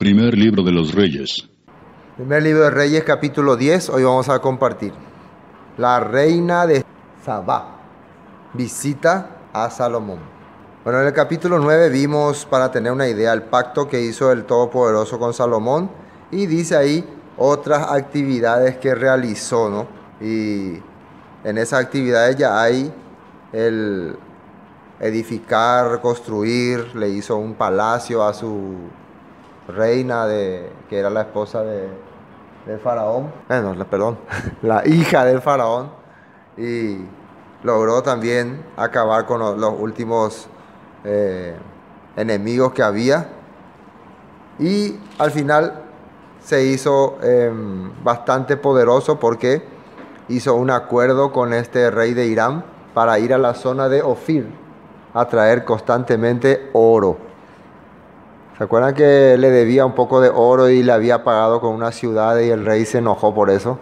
Primer libro de los Reyes. Primer libro de Reyes, capítulo 10. Hoy vamos a compartir. La reina de Sabá visita a Salomón. Bueno, en el capítulo 9 vimos, para tener una idea, el pacto que hizo el Todopoderoso con Salomón. Y dice ahí otras actividades que realizó, ¿no? Y en esas actividades ya hay el edificar, construir. Le hizo un palacio a su reina, que era la esposa del faraón. La hija del faraón. Y logró también acabar con los últimos enemigos que había. Y al final se hizo bastante poderoso, porque hizo un acuerdo con este rey de Hiram para ir a la zona de Ofir a traer constantemente oro. ¿Se acuerdan que le debía un poco de oro y le había pagado con una ciudad y el rey se enojó por eso?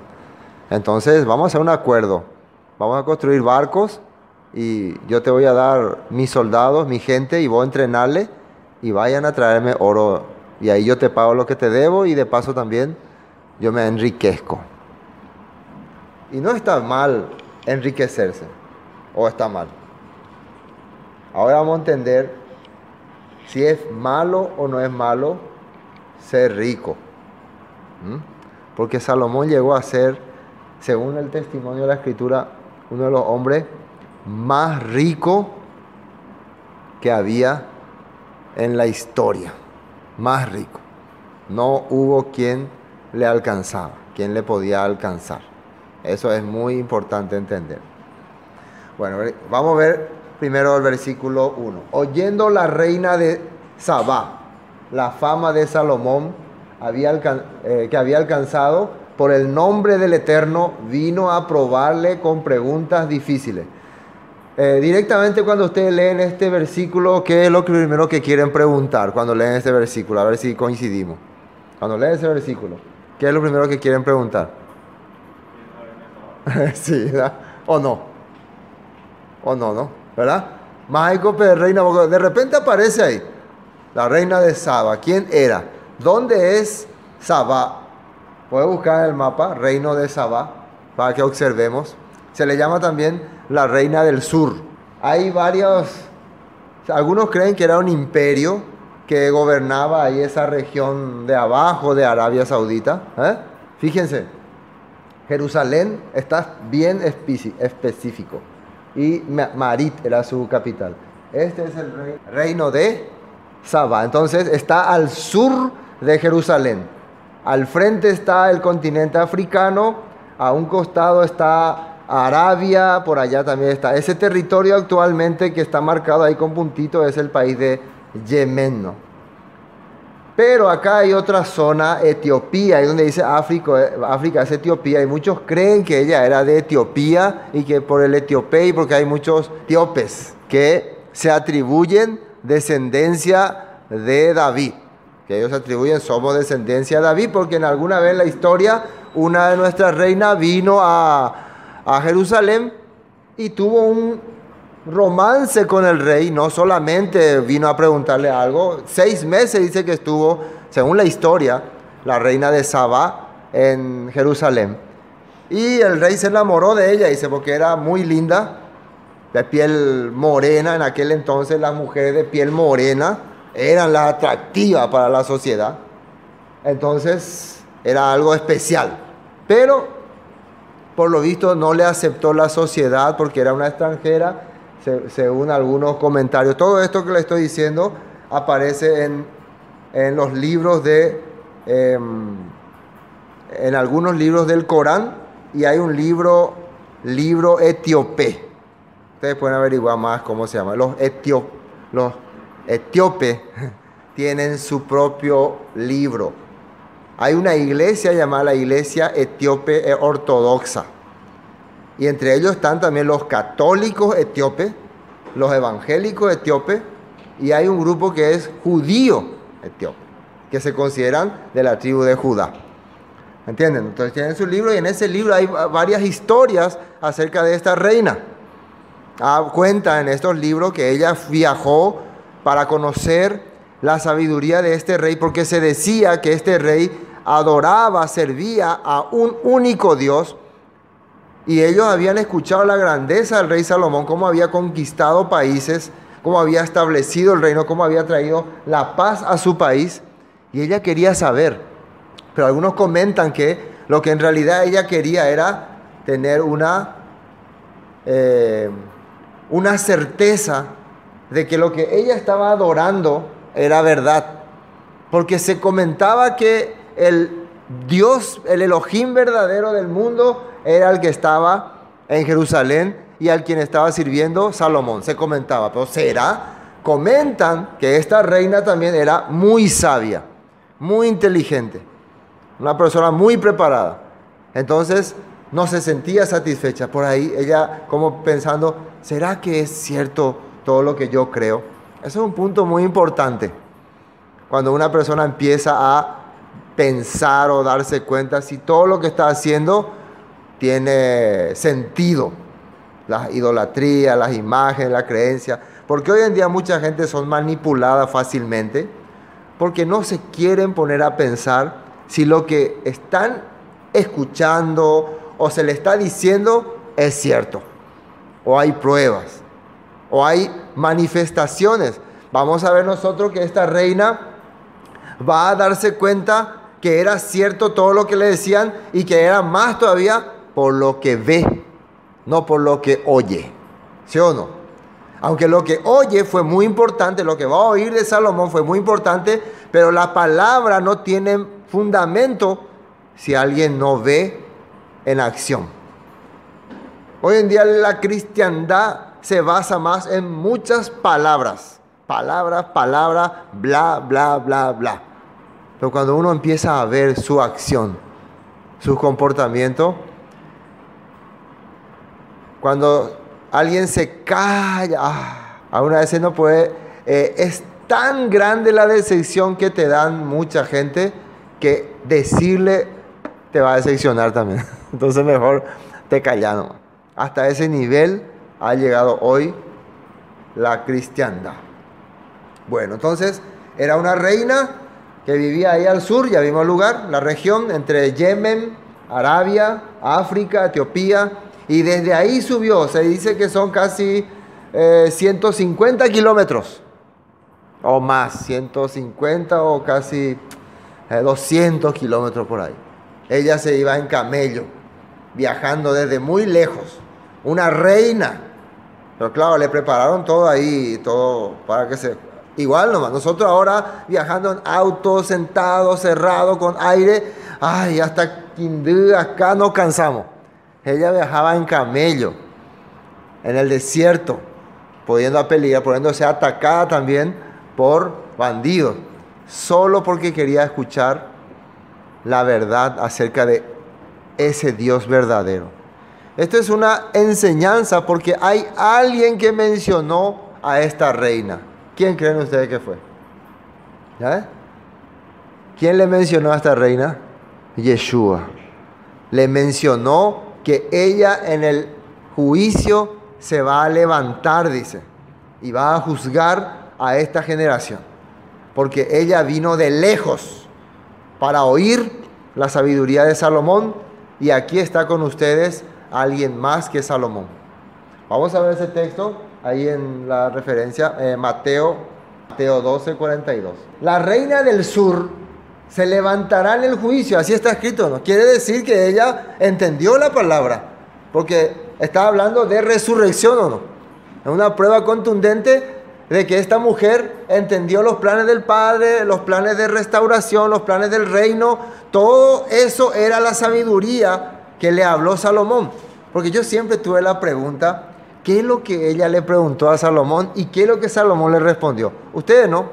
Entonces, vamos a hacer un acuerdo. Vamos a construir barcos y yo te voy a dar mis soldados, mi gente, y voy a entrenarle y vayan a traerme oro. Y ahí yo te pago lo que te debo y de paso también yo me enriquezco. Y no está mal enriquecerse, o está mal. Ahora vamos a entender si es malo o no es malo ser rico. Porque Salomón llegó a ser, según el testimonio de la Escritura, uno de los hombres más ricos que había en la historia. Más rico. No hubo quien le alcanzaba, quien le podía alcanzar. Eso es muy importante entender. Bueno, vamos a ver primero el versículo 1. Oyendo la reina de Sabá la fama de Salomón que había alcanzado por el nombre del Eterno, vino a probarle con preguntas difíciles. Directamente cuando ustedes leen este versículo, ¿qué es lo primero que quieren preguntar cuando leen este versículo? A ver si coincidimos. Cuando leen ese versículo, ¿qué es lo primero que quieren preguntar? Sí, ¿verdad? ¿O no? ¿O no, no? ¿Verdad? Maico, reina, de repente aparece ahí la reina de Sabá. ¿Quién era? ¿Dónde es Sabá? Puedes buscar en el mapa, reino de Sabá, para que observemos. Se le llama también la reina del sur. Hay algunos creen que era un imperio que gobernaba ahí esa región de abajo de Arabia Saudita. Fíjense, Jerusalén está bien específico. Y Marit era su capital. Este es el reino de Sabá. Entonces está al sur de Jerusalén. Al frente está el continente africano. A un costado está Arabia. Por allá también está. Ese territorio actualmente que está marcado ahí con puntitos es el país de Yemen, ¿no? Pero acá hay otra zona, Etiopía, ahí donde dice África es Etiopía, y muchos creen que ella era de Etiopía y que por el etíope, porque hay muchos etíopes que se atribuyen descendencia de David, que ellos atribuyen, somos descendencia de David, porque en alguna vez en la historia una de nuestras reinas vino a Jerusalén y tuvo un romance con el rey. No solamente vino a preguntarle algo, 6 meses dice que estuvo, según la historia, la reina de Sabá en Jerusalén, y el rey se enamoró de ella, dice, porque era muy linda, de piel morena. En aquel entonces las mujeres de piel morena eran las atractivas para la sociedad, entonces era algo especial, pero por lo visto no le aceptó la sociedad porque era una extranjera, según algunos comentarios. Todo esto que le estoy diciendo aparece en los libros en algunos libros del Corán, y hay un libro etíope. Ustedes pueden averiguar más cómo se llama. Los etíopes tienen su propio libro. Hay una iglesia llamada la Iglesia Etíope Ortodoxa. Y entre ellos están también los católicos etíopes, los evangélicos etíopes, y hay un grupo que es judío etíope, que se consideran de la tribu de Judá. ¿Entienden? Entonces tienen su libro, y en ese libro hay varias historias acerca de esta reina. Cuenta en estos libros que ella viajó para conocer la sabiduría de este rey, porque se decía que este rey adoraba, servía a un único Dios, y ellos habían escuchado la grandeza del rey Salomón, cómo había conquistado países, cómo había establecido el reino, cómo había traído la paz a su país, y ella quería saber. Pero algunos comentan que lo que en realidad ella quería era tener una certeza de que lo que ella estaba adorando era verdad, porque se comentaba que el Dios, el Elohim verdadero del mundo, era el que estaba en Jerusalén y al quien estaba sirviendo Salomón, se comentaba. Pero será, comentan que esta reina también era muy sabia, muy inteligente, una persona muy preparada. Entonces no se sentía satisfecha, por ahí ella como pensando, ¿será que es cierto todo lo que yo creo? Eso es un punto muy importante. Cuando una persona empieza a pensar o darse cuenta si todo lo que está haciendo tiene sentido, las idolatrías, las imágenes, la creencia, porque hoy en día mucha gente son manipuladas fácilmente, porque no se quieren poner a pensar si lo que están escuchando o se le está diciendo es cierto, o hay pruebas, o hay manifestaciones. Vamos a ver nosotros que esta reina va a darse cuenta que era cierto todo lo que le decían, y que era más todavía por lo que ve, no por lo que oye. ¿Sí o no? Aunque lo que oye fue muy importante, lo que va a oír de Salomón fue muy importante, pero la palabra no tiene fundamento si alguien no ve en acción. Hoy en día la cristiandad se basa más en muchas palabras. Palabras, palabras, bla, bla, bla, bla. Pero cuando uno empieza a ver su acción, su comportamiento, cuando alguien se calla, a una vez no puede, es tan grande la decepción que te dan mucha gente, que decirle te va a decepcionar también. Entonces mejor te callas nomás. Hasta ese nivel ha llegado hoy la cristiandad. Bueno, entonces era una reina que vivía ahí al sur, ya vimos el lugar, la región entre Yemen, Arabia, África, Etiopía, y desde ahí subió. Se dice que son casi 150 kilómetros, o más, 150 o casi 200 kilómetros por ahí. Ella se iba en camello, viajando desde muy lejos, una reina. Pero claro, le prepararon todo ahí, todo para que se... Igual nomás, nosotros ahora viajando en auto, sentado, cerrado, con aire, ay, hasta Quindú, acá nos cansamos. Ella viajaba en camello, en el desierto, pudiendo peligrar, pudiéndose atacada también por bandidos, solo porque quería escuchar la verdad acerca de ese Dios verdadero. Esto es una enseñanza, porque hay alguien que mencionó a esta reina. ¿Quién creen ustedes que fue? ¿Eh? ¿Quién le mencionó a esta reina? Yeshua. Le mencionó que ella en el juicio se va a levantar, dice, y va a juzgar a esta generación, porque ella vino de lejos para oír la sabiduría de Salomón, y aquí está con ustedes alguien más que Salomón. Vamos a ver ese texto. Ahí en la referencia, Mateo 12, 42. La reina del sur se levantará en el juicio, así está escrito, ¿no? Quiere decir que ella entendió la palabra, porque está hablando de resurrección, ¿o no? Es una prueba contundente de que esta mujer entendió los planes del Padre, los planes de restauración, los planes del reino. Todo eso era la sabiduría que le habló Salomón. Porque yo siempre tuve la pregunta... ¿Qué es lo que ella le preguntó a Salomón y qué es lo que Salomón le respondió? Ustedes no.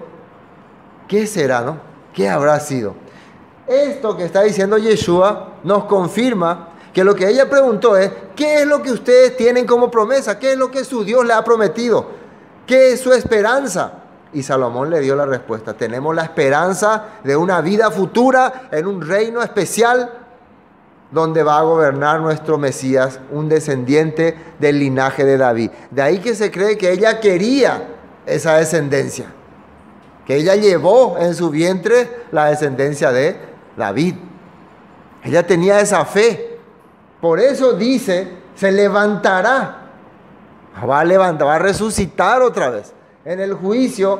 ¿Qué será, no? ¿Qué habrá sido? Esto que está diciendo Yeshua nos confirma que lo que ella preguntó es, ¿qué es lo que ustedes tienen como promesa? ¿Qué es lo que su Dios le ha prometido? ¿Qué es su esperanza? Y Salomón le dio la respuesta. Tenemos la esperanza de una vida futura en un reino especial, donde va a gobernar nuestro Mesías, un descendiente del linaje de David. De ahí que se cree que ella quería esa descendencia. que ella llevó en su vientre la descendencia de David. Ella tenía esa fe. Por eso dice, se levantará. Va a levantar, va a resucitar otra vez en el juicio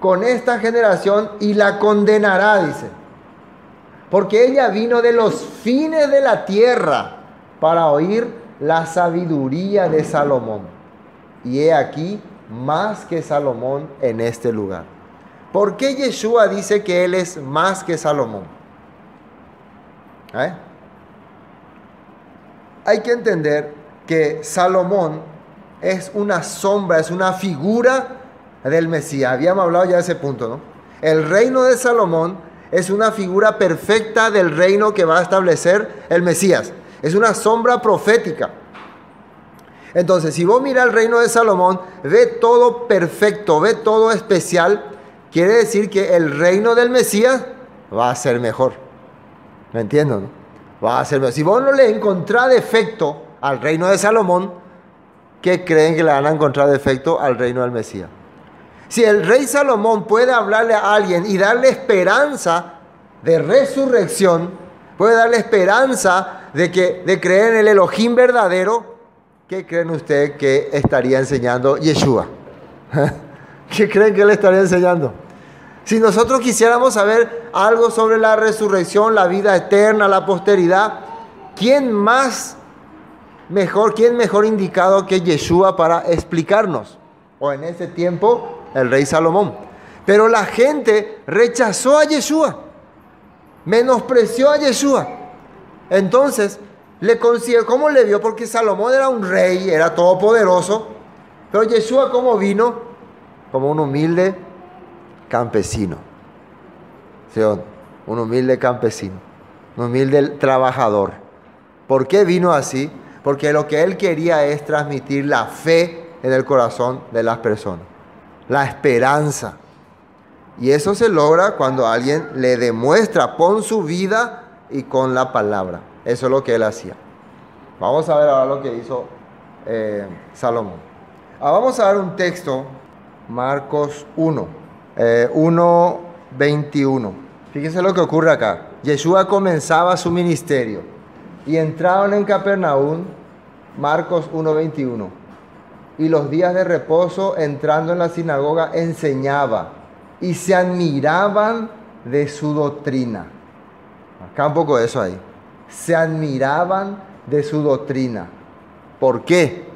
con esta generación y la condenará, dice. Porque ella vino de los fines de la tierra para oír la sabiduría de Salomón. Y he aquí más que Salomón en este lugar. ¿Por qué Yeshua dice que él es más que Salomón? Hay que entender que Salomón es una sombra, es una figura del Mesías. Habíamos hablado ya de ese punto, ¿no? El reino de Salomón es una figura perfecta del reino que va a establecer el Mesías. Es una sombra profética. Entonces, si vos mirás el reino de Salomón, ve todo perfecto, ve todo especial. Quiere decir que el reino del Mesías va a ser mejor. ¿Me entiendes? ¿No? Va a ser mejor. Si vos no le encontrás defecto al reino de Salomón, ¿qué creen que le van a encontrar defecto al reino del Mesías? Si el rey Salomón puede hablarle a alguien y darle esperanza de resurrección, puede darle esperanza de creer en el Elohim verdadero, ¿qué creen ustedes que estaría enseñando Yeshua? ¿Qué creen que le estaría enseñando? Si nosotros quisiéramos saber algo sobre la resurrección, la vida eterna, la posteridad, ¿quién más mejor, quién mejor indicado que Yeshua para explicarnos? O en ese tiempo, el rey Salomón. Pero la gente rechazó a Yeshua, menospreció a Yeshua. Entonces, ¿cómo le vio? Porque Salomón era un rey, era todopoderoso. Pero Yeshua, ¿cómo vino? Como un humilde campesino. ¿Sí? Un humilde campesino, un humilde trabajador. ¿Por qué vino así? Porque lo que él quería es transmitir la fe en el corazón de las personas, la esperanza. Y eso se logra cuando alguien le demuestra con su vida y con la palabra. Eso es lo que él hacía. Vamos a ver ahora lo que hizo Salomón. Vamos a ver un texto, Marcos 1:21. Fíjense lo que ocurre acá. Yeshua comenzaba su ministerio y entraron en Capernaum, Marcos 1:21. Y los días de reposo, entrando en la sinagoga, enseñaba, y se admiraban de su doctrina. Acá un poco de eso ahí. Se admiraban de su doctrina. ¿Por qué?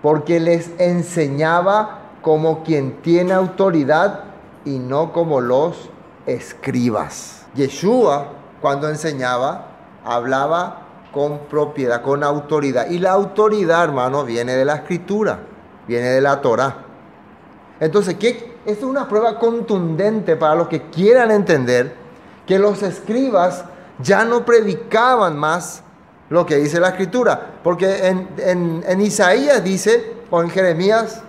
Porque les enseñaba como quien tiene autoridad y no como los escribas. Yeshua, cuando enseñaba, hablaba con propiedad, con autoridad. Y la autoridad, hermano, viene de la Escritura, viene de la Torah. Entonces, esto es una prueba contundente para los que quieran entender que los escribas ya no predicaban más lo que dice la Escritura. Porque en Isaías dice, o en Jeremías,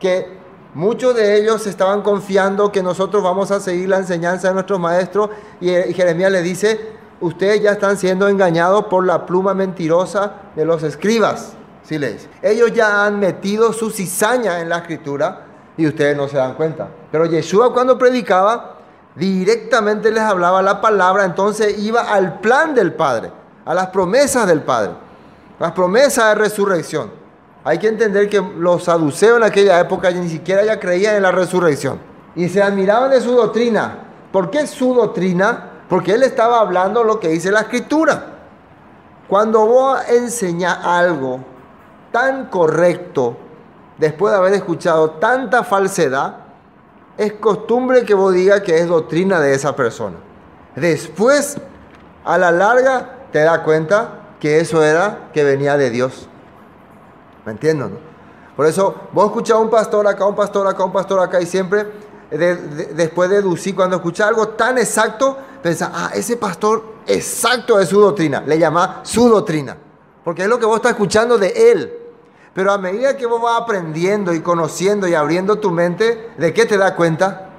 que muchos de ellos estaban confiando que nosotros vamos a seguir la enseñanza de nuestros maestros. Y Jeremías le dice: ustedes ya están siendo engañados por la pluma mentirosa de los escribas. ¿Sí le dice? Ellos ya han metido su cizaña en la Escritura y ustedes no se dan cuenta. Pero Yeshua, cuando predicaba, directamente les hablaba la palabra. Entonces iba al plan del Padre, a las promesas del Padre, las promesas de resurrección. Hay que entender que los saduceos en aquella época ni siquiera ya creían en la resurrección. Y se admiraban de su doctrina. ¿Por qué su doctrina? Porque él estaba hablando lo que dice la Escritura. Cuando vos enseñás algo tan correcto, después de haber escuchado tanta falsedad, es costumbre que vos digas que es doctrina de esa persona. Después, a la larga, te das cuenta que eso era que venía de Dios. ¿Me entiendes? ¿No? Por eso, vos escuchás a un pastor acá, un pastor acá, un pastor acá, y siempre después deducí, cuando escuchás algo tan exacto, pensás, ese pastor exacto es su doctrina. Le llamás su doctrina, porque es lo que vos estás escuchando de él. Pero a medida que vos vas aprendiendo y conociendo y abriendo tu mente, ¿de qué te das cuenta?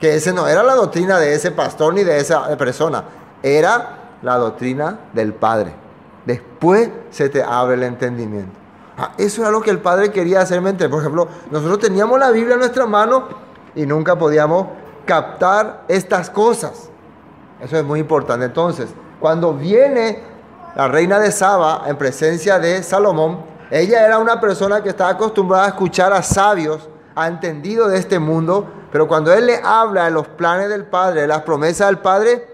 Que ese no era la doctrina de ese pastor ni de esa persona, era la doctrina del Padre. Después se te abre el entendimiento. Eso era lo que el Padre quería hacerme entender. Por ejemplo, nosotros teníamos la Biblia en nuestra mano y nunca podíamos captar estas cosas. Eso es muy importante. Entonces, cuando viene la reina de Sabá en presencia de Salomón, ella era una persona que estaba acostumbrada a escuchar a sabios, a entendido de este mundo, pero cuando él le habla de los planes del Padre, de las promesas del Padre,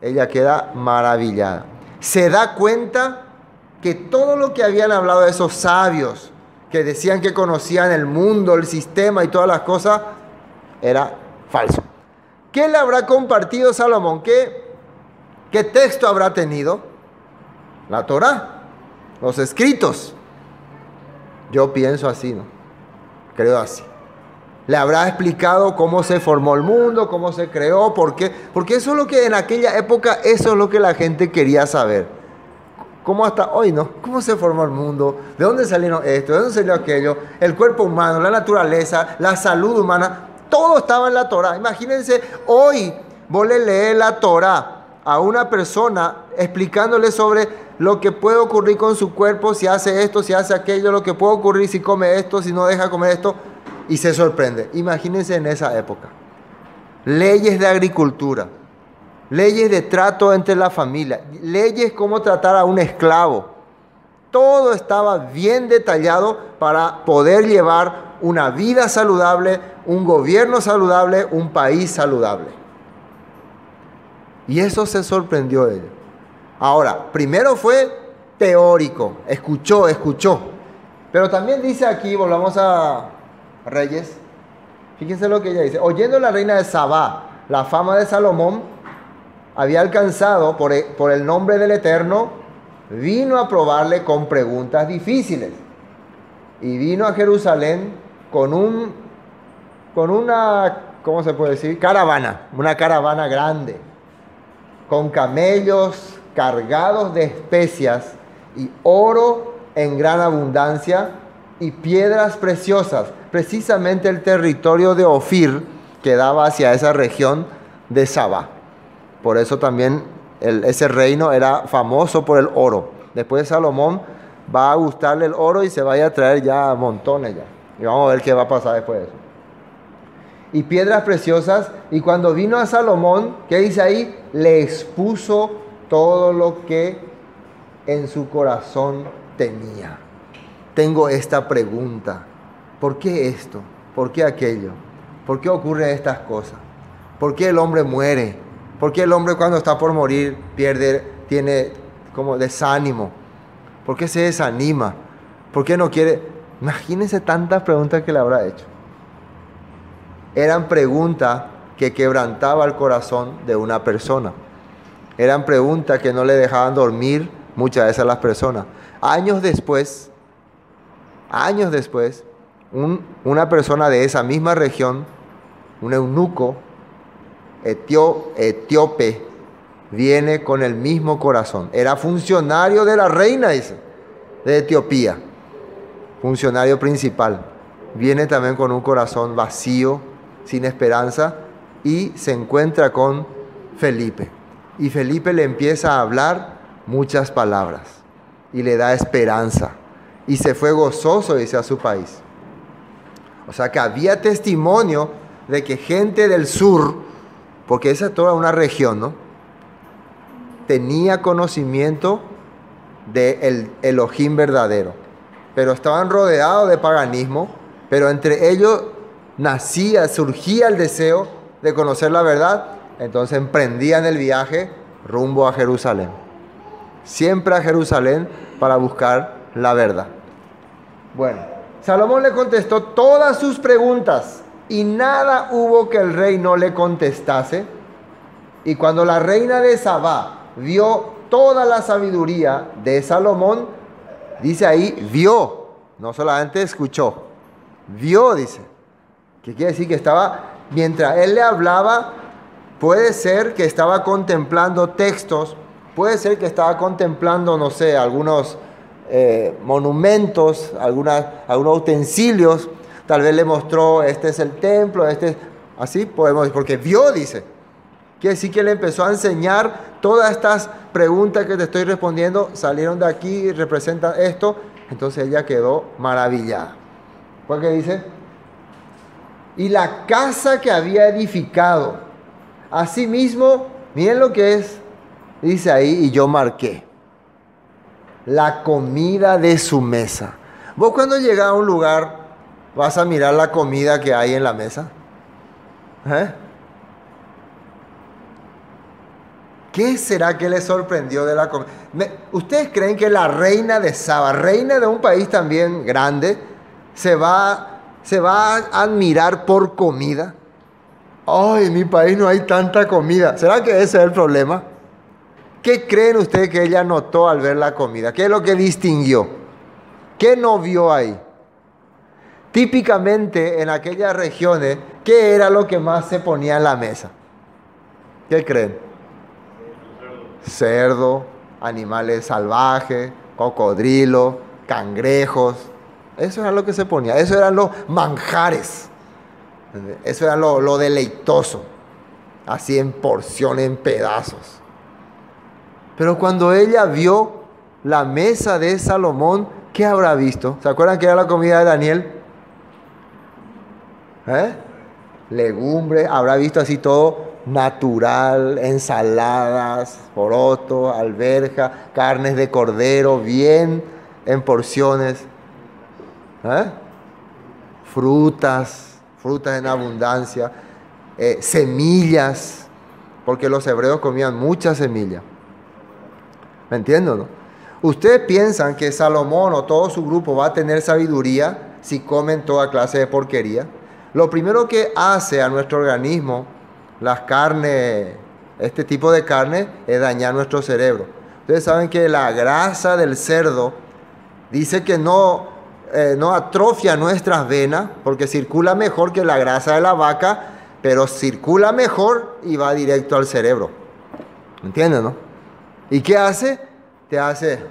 ella queda maravillada. Se da cuenta que todo lo que habían hablado de esos sabios, que decían que conocían el mundo, el sistema y todas las cosas, era falso. ¿Qué le habrá compartido Salomón? ¿Qué texto habrá tenido? La Torah, los escritos. Yo pienso así, ¿no? Creo así. Le habrá explicado cómo se formó el mundo, cómo se creó, por qué. Porque eso es lo que en aquella época, eso es lo que la gente quería saber. Como hasta hoy, ¿no? ¿Cómo se formó el mundo? ¿De dónde salieron esto? ¿De dónde salió aquello? El cuerpo humano, la naturaleza, la salud humana. Todo estaba en la Torah. Imagínense, hoy vos le lees la Torah a una persona explicándole sobre lo que puede ocurrir con su cuerpo, si hace esto, si hace aquello, lo que puede ocurrir si come esto, si no deja comer esto, y se sorprende. Imagínense en esa época. Leyes de agricultura, leyes de trato entre la familia, leyes cómo tratar a un esclavo. Todo estaba bien detallado para poder llevar una vida saludable, un gobierno saludable, un país saludable. Y eso se sorprendió de ellos. Ahora, primero fue teórico, escuchó. Pero también dice aquí, volvamos a Reyes, fíjense lo que ella dice. Oyendo la reina de Sabá la fama de Salomón, había alcanzado por el nombre del Eterno, vino a probarle con preguntas difíciles. Y vino a Jerusalén con una, ¿cómo se puede decir? Caravana, una caravana grande, con camellos cargados de especias y oro en gran abundancia y piedras preciosas. Precisamente el territorio de Ofir quedaba hacia esa región de Sabá. Por eso también ese reino era famoso por el oro. Después de Salomón va a gustarle el oro y se vaya a traer ya montones ya. Y vamos a ver qué va a pasar después de eso. Y piedras preciosas. Y cuando vino a Salomón, ¿qué dice ahí? Le expuso todo lo que en su corazón tenía. Tengo esta pregunta. ¿Por qué esto? ¿Por qué aquello? ¿Por qué ocurren estas cosas? ¿Por qué el hombre muere? ¿Por qué el hombre cuando está por morir pierde, tiene como desánimo? ¿Por qué se desanima? ¿Por qué no quiere? Imagínense tantas preguntas que le habrá hecho. Eran preguntas que quebrantaban el corazón de una persona. Eran preguntas que no le dejaban dormir muchas veces a las personas. Años después, una persona de esa misma región, un eunuco etíope, viene con el mismo corazón. Era funcionario de la reina, dice, de Etiopía, funcionario principal. Viene también con un corazón vacío, sin esperanza, y se encuentra con Felipe. Y Felipe le empieza a hablar muchas palabras y le da esperanza. Y se fue gozoso, dice, a su país. O sea que había testimonio de que gente del sur, porque esa es toda una región, ¿no?, tenía conocimiento del Elohim verdadero, pero estaban rodeados de paganismo, pero entre ellos surgía el deseo de conocer la verdad. Entonces emprendían el viaje rumbo a Jerusalén, siempre a Jerusalén, para buscar la verdad. Bueno, Salomón le contestó todas sus preguntas y nada hubo que el rey no le contestase. Y cuando la reina de Sabá vio toda la sabiduría de Salomón, dice ahí, vio, no solamente escuchó, vio, dice, que quiere decir que estaba, mientras él le hablaba, puede ser que estaba contemplando textos, puede ser que estaba contemplando, no sé, algunos monumentos, algunos utensilios. Tal vez le mostró, este es el templo, así podemos decir, porque vio, dice. Quiere decir que le empezó a enseñar todas estas preguntas que te estoy respondiendo, salieron de aquí, representan esto. Entonces ella quedó maravillada. ¿Cuál que dice? y la casa que había edificado. Asimismo, miren lo que es, dice ahí, y yo marqué la comida de su mesa. Vos cuando llegas a un lugar, ¿vas a mirar la comida que hay en la mesa? ¿Qué será que les sorprendió de la comida? ¿Ustedes creen que la reina de Sabá, reina de un país también grande, se va a admirar por comida? ¡Ay, en mi país no hay tanta comida! ¿Será que ese es el problema? ¿Qué creen ustedes que ella notó al ver la comida? ¿Qué es lo que distinguió? ¿Qué no vio ahí? Típicamente en aquellas regiones, ¿qué era lo que más se ponía en la mesa? ¿Qué creen? Cerdo, animales salvajes, cocodrilo, cangrejos. Eso era lo que se ponía. Eso eran los manjares. Eso era lo deleitoso. Así en porciones, en pedazos. Pero cuando ella vio la mesa de Salomón, ¿qué habrá visto? ¿Se acuerdan que era la comida de Daniel? Legumbres, habrá visto así todo natural, ensaladas, porotos, alberja, carnes de cordero, bien en porciones. Frutas en abundancia, semillas, porque los hebreos comían muchas semillas. ¿Me entienden, no? ¿Ustedes piensan que Salomón o todo su grupo va a tener sabiduría si comen toda clase de porquería? Lo primero que hace a nuestro organismo, las carnes, este tipo de carne, es dañar nuestro cerebro. Ustedes saben que la grasa del cerdo dice que no atrofia nuestras venas, porque circula mejor que la grasa de la vaca, pero circula mejor y va directo al cerebro. ¿Entienden, no? ¿Y qué hace? Te hace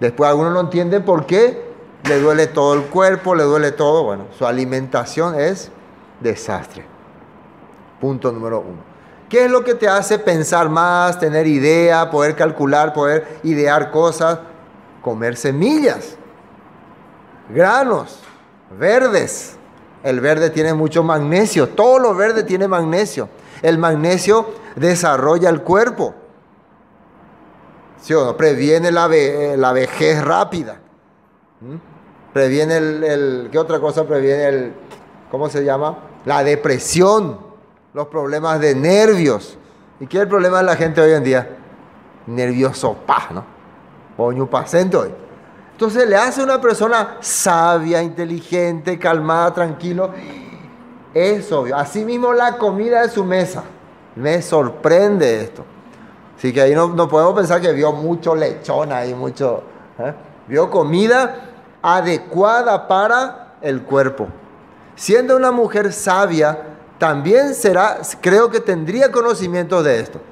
después algunos no entienden por qué le duele todo el cuerpo, le duele todo. Bueno, su alimentación es desastre. Punto número 1. ¿Qué es lo que te hace pensar más, tener idea, poder calcular, poder idear cosas? Comer semillas, granos verdes. El verde tiene mucho magnesio. Todo lo verde tiene magnesio. El magnesio desarrolla el cuerpo. ¿Sí o no? Previene la vejez rápida. Previene ¿qué otra cosa previene? ¿Cómo se llama? La depresión. Los problemas de nervios. ¿Y qué es el problema de la gente hoy en día? Nerviosopaz, ¿no? Oñupacento hoy. Entonces le hace una persona sabia, inteligente, calmada, tranquilo. Es obvio. Asimismo la comida de su mesa. Me sorprende esto. Así que ahí no podemos pensar que vio mucho lechón ahí, mucho... Vio comida adecuada para el cuerpo. Siendo una mujer sabia, también será, creo que tendría conocimiento de esto.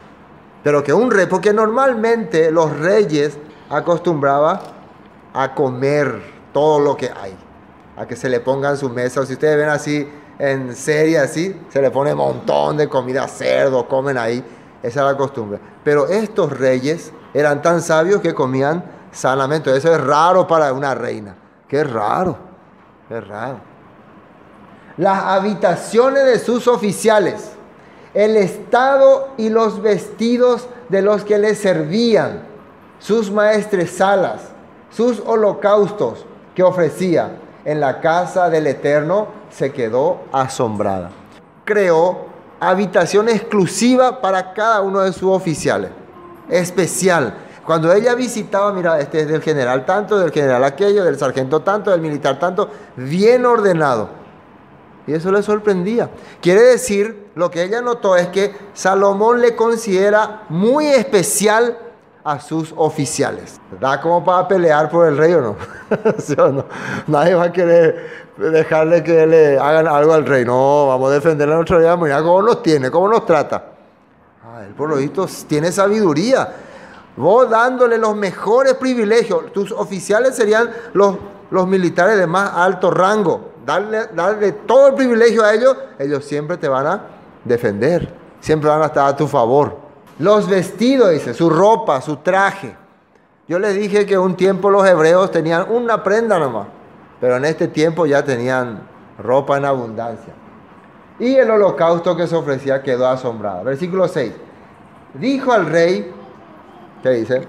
Pero que un rey, porque normalmente los reyes acostumbraban a comer todo lo que hay, a que se le ponga en su mesa. O si ustedes ven así, en serie así, se le pone un montón de comida, cerdo, comen ahí. Esa era la costumbre. Pero estos reyes eran tan sabios que comían sanamente. Eso es raro para una reina. ¡Qué raro! ¡Qué raro! Las habitaciones de sus oficiales, el estado y los vestidos de los que les servían, sus maestresalas, sus holocaustos que ofrecía en la casa del Eterno, se quedó asombrada. Creó habitación exclusiva para cada uno de sus oficiales. Especial. Cuando ella visitaba, mira, este es del general tanto, del general aquello, del sargento tanto, del militar tanto, bien ordenado. Y eso le sorprendía. Quiere decir, lo que ella notó es que Salomón le considera muy especial a sus oficiales. Da como para pelear por el rey, ¿o no? ¿Sí o no? Nadie va a querer dejarle que le hagan algo al rey. No, vamos a defender a nuestro rey. Mira cómo nos tiene, cómo nos trata. El pueblo tiene sabiduría. Vos dándole los mejores privilegios. Tus oficiales serían los militares de más alto rango. Darle todo el privilegio a ellos. Ellos siempre te van a defender. Siempre van a estar a tu favor. Los vestidos, dice, su ropa, su traje, Yo les dije que un tiempo los hebreos tenían una prenda nomás, pero en este tiempo ya tenían ropa en abundancia. Y el holocausto que se ofrecía quedó asombrado. Versículo 6. Dijo al rey, ¿qué dice?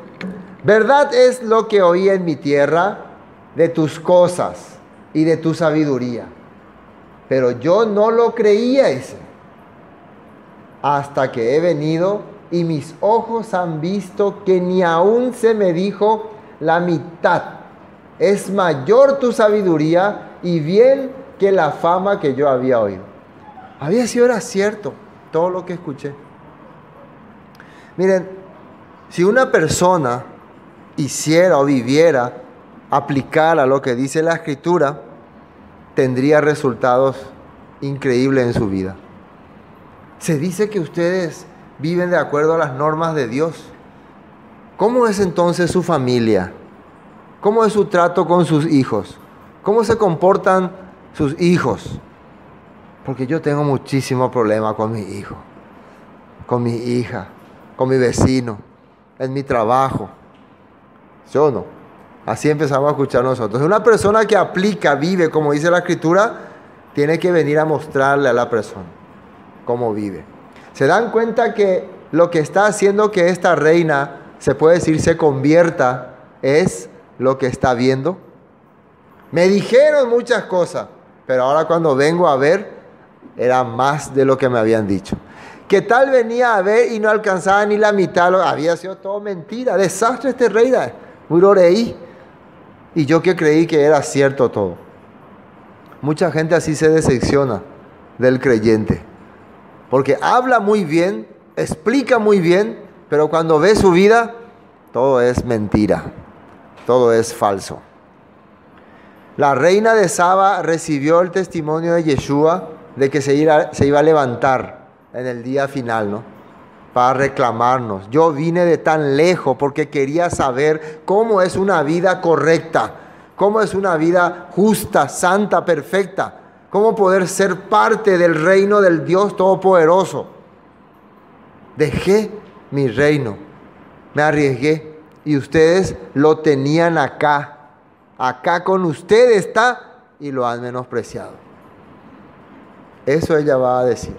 Verdad es lo que oí en mi tierra de tus cosas y de tu sabiduría. Pero yo no lo creía ese, hasta que he venido y mis ojos han visto que ni aún se me dijo la mitad. Es mayor tu sabiduría y bien que la fama que yo había oído. Había sido era cierto todo lo que escuché. Miren, si una persona hiciera o viviera, aplicara lo que dice la Escritura, tendría resultados increíbles en su vida. Se dice que ustedes viven de acuerdo a las normas de Dios. ¿Cómo es entonces su familia? ¿Cómo es su trato con sus hijos? ¿Cómo se comportan sus hijos? Porque yo tengo muchísimo problema con mi hijo, con mi hija, con mi vecino, en mi trabajo. ¿Sí o no? Así empezamos a escuchar nosotros. Una persona que aplica, vive, como dice la Escritura, tiene que venir a mostrarle a la persona cómo vive. Se dan cuenta que lo que está haciendo que esta reina, se puede decir, se convierta, es lo que está viendo. Me dijeron muchas cosas, pero ahora cuando vengo a ver, era más de lo que me habían dicho. Que tal venía a ver y no alcanzaba ni la mitad, había sido todo mentira, desastre este reina, muy oreí. Y yo que creí que era cierto todo. Mucha gente así se decepciona del creyente. Porque habla muy bien, explica muy bien, pero cuando ve su vida, todo es mentira. Todo es falso. La reina de Sabá recibió el testimonio de Yeshua de que se iba a levantar en el día final, ¿no? Para reclamarnos. Yo vine de tan lejos porque quería saber cómo es una vida correcta, cómo es una vida justa, santa, perfecta, cómo poder ser parte del reino del Dios Todopoderoso. Dejé mi reino, me arriesgué y ustedes lo tenían acá, acá con ustedes está y lo han menospreciado. Eso ella va a decir.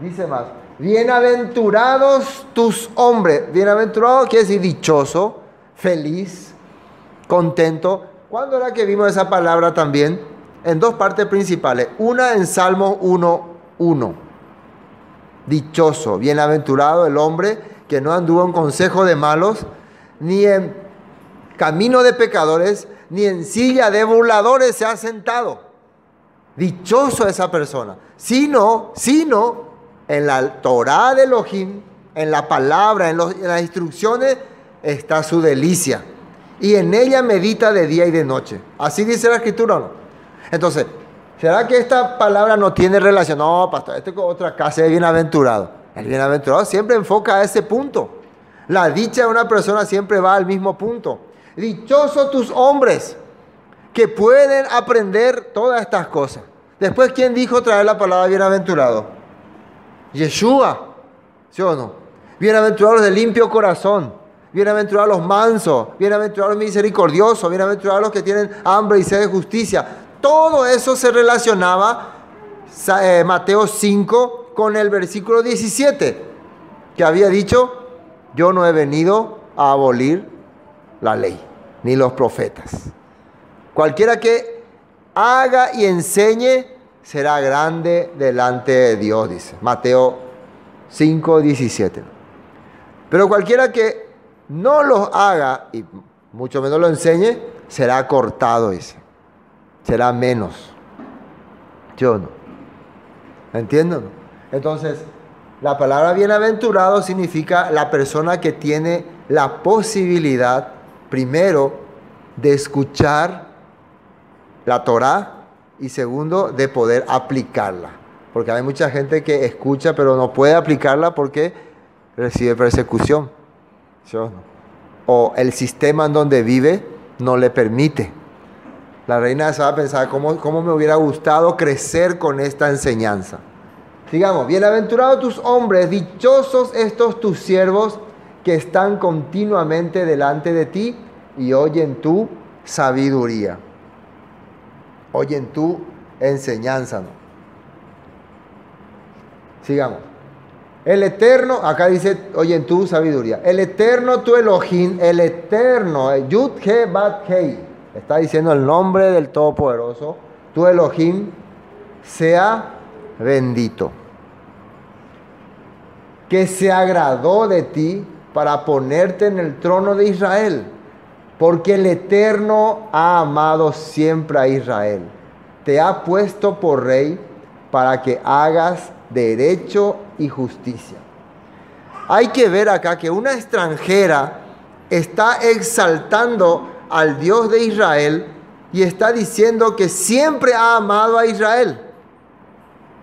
Dice más. Bienaventurados tus hombres. Bienaventurado quiere decir dichoso, feliz, contento. ¿Cuándo era que vimos esa palabra también? En dos partes principales. Una en Salmo 1:1. Dichoso, bienaventurado el hombre que no anduvo en consejo de malos, ni en camino de pecadores, ni en silla de burladores se ha sentado. Dichoso esa persona. Si no, en la Torah de Elohim, en la palabra, en las instrucciones, está su delicia. Y en ella medita de día y de noche. Así dice la Escritura, ¿no? Entonces, ¿será que esta palabra no tiene relación? No, pastor, esto es otra clase de bienaventurado. El bienaventurado siempre enfoca a ese punto. La dicha de una persona siempre va al mismo punto. Dichosos tus hombres que pueden aprender todas estas cosas. Después, ¿quién dijo traer la palabra bienaventurado? Yeshua, ¿sí o no? Bienaventurados de limpio corazón, bienaventurados los mansos, bienaventurados los misericordiosos, bienaventurados los que tienen hambre y sed de justicia. Todo eso se relacionaba, Mateo 5, con el versículo 17, que había dicho, yo no he venido a abolir la ley, ni los profetas. Cualquiera que haga y enseñe, será grande delante de Dios, dice Mateo 5:17. Pero cualquiera que no los haga y mucho menos lo enseñe, será cortado, dice. Será menos. Yo no. ¿Entiendo? Entonces, la palabra bienaventurado significa la persona que tiene la posibilidad, primero, de escuchar la Torá, y segundo, de poder aplicarla. Porque hay mucha gente que escucha, pero no puede aplicarla porque recibe persecución. ¿Sí o no? O el sistema en donde vive no le permite. La reina se va a pensar, ¿cómo me hubiera gustado crecer con esta enseñanza? Digamos, bienaventurados tus hombres, dichosos estos tus siervos, que están continuamente delante de ti y oyen tu sabiduría. Oyen tu enseñanza. ¿No? Sigamos. El Eterno, acá dice, oyen tu sabiduría. El Eterno tu Elohim, el Eterno, Yud He Bat Hei, está diciendo el nombre del Todopoderoso, tu Elohim, sea bendito, que se agradó de ti para ponerte en el trono de Israel, porque el Eterno ha amado siempre a Israel. Te ha puesto por rey para que hagas derecho y justicia. Hay que ver acá que una extranjera está exaltando al Dios de Israel y está diciendo que siempre ha amado a Israel.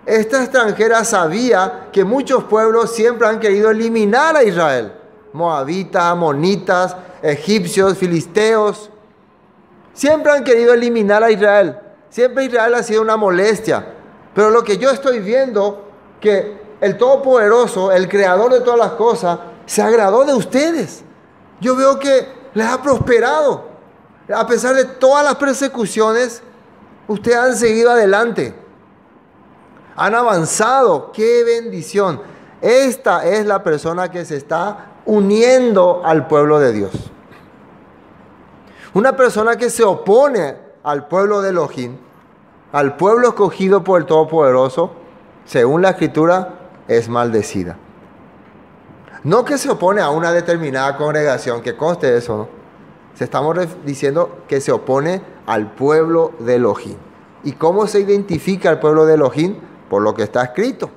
Esta extranjera sabía que muchos pueblos siempre han querido eliminar a Israel. Moabitas, amonitas, egipcios, filisteos. Siempre han querido eliminar a Israel. Siempre Israel ha sido una molestia. Pero lo que yo estoy viendo, que el Todopoderoso, el Creador de todas las cosas, se agradó de ustedes. Yo veo que les ha prosperado. A pesar de todas las persecuciones, ustedes han seguido adelante. Han avanzado. ¡Qué bendición! Esta es la persona que se está uniendo al pueblo de Dios. Una persona que se opone al pueblo de Elohim, al pueblo escogido por el Todopoderoso, según la Escritura, es maldecida. No que se opone a una determinada congregación, que conste eso, ¿no? Se estamos diciendo que se opone al pueblo de Elohim. ¿Y cómo se identifica el pueblo de Elohim? Por lo que está escrito.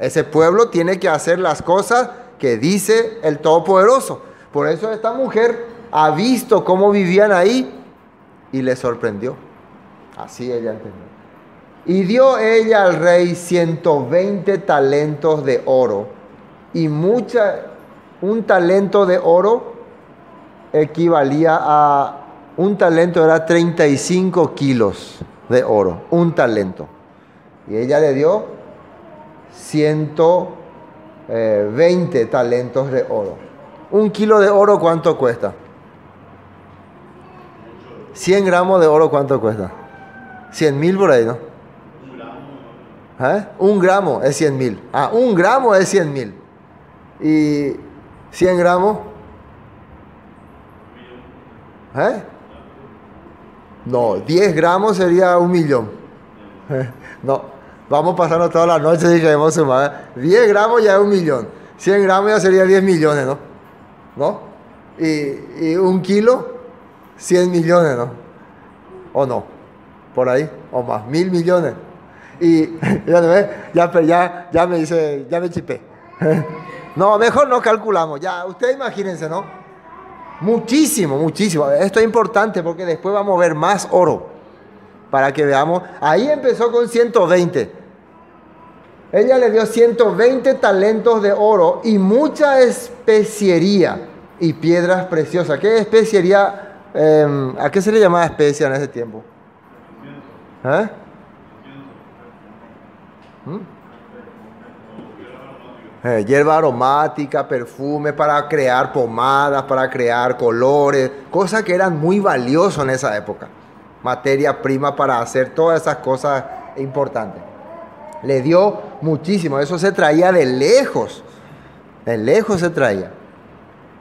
Ese pueblo tiene que hacer las cosas que dice el Todopoderoso. Por eso esta mujer ha visto cómo vivían ahí y le sorprendió. Así ella entendió. Y dio ella al rey 120 talentos de oro y un talento de oro equivalía a un talento, era 35 kilos de oro, un talento. Y ella le dio 120 talentos de oro. Un kilo de oro, ¿cuánto cuesta? 100 gramos de oro, ¿cuánto cuesta? 100.000 por ahí, ¿no? Un gramo es 100.000. Ah, un gramo es 100.000. ¿Y 100 gramos? No, 10 gramos sería 1.000.000. No, vamos pasando toda la noche y queremos sumar. 10 gramos ya es 1.000.000. 100 gramos ya sería 10.000.000, ¿no? ¿No? ¿Y un kilo? 100.000.000, ¿no? ¿O no? Por ahí, o más, 1.000.000.000. Y ya me dice, ya me chipé. No, mejor no calculamos. Ya, ustedes imagínense, ¿no? Muchísimo, muchísimo. Esto es importante porque después vamos a ver más oro. Para que veamos. Ahí empezó con 120. Ella le dio 120 talentos de oro y mucha especiería y piedras preciosas. ¿Qué especiería? ¿A qué se le llamaba especia en ese tiempo? Hierba aromática, perfume, para crear pomadas, para crear colores, cosas que eran muy valiosas en esa época, materia prima para hacer todas esas cosas importantes. Le dio muchísimo, eso se traía de lejos se traía.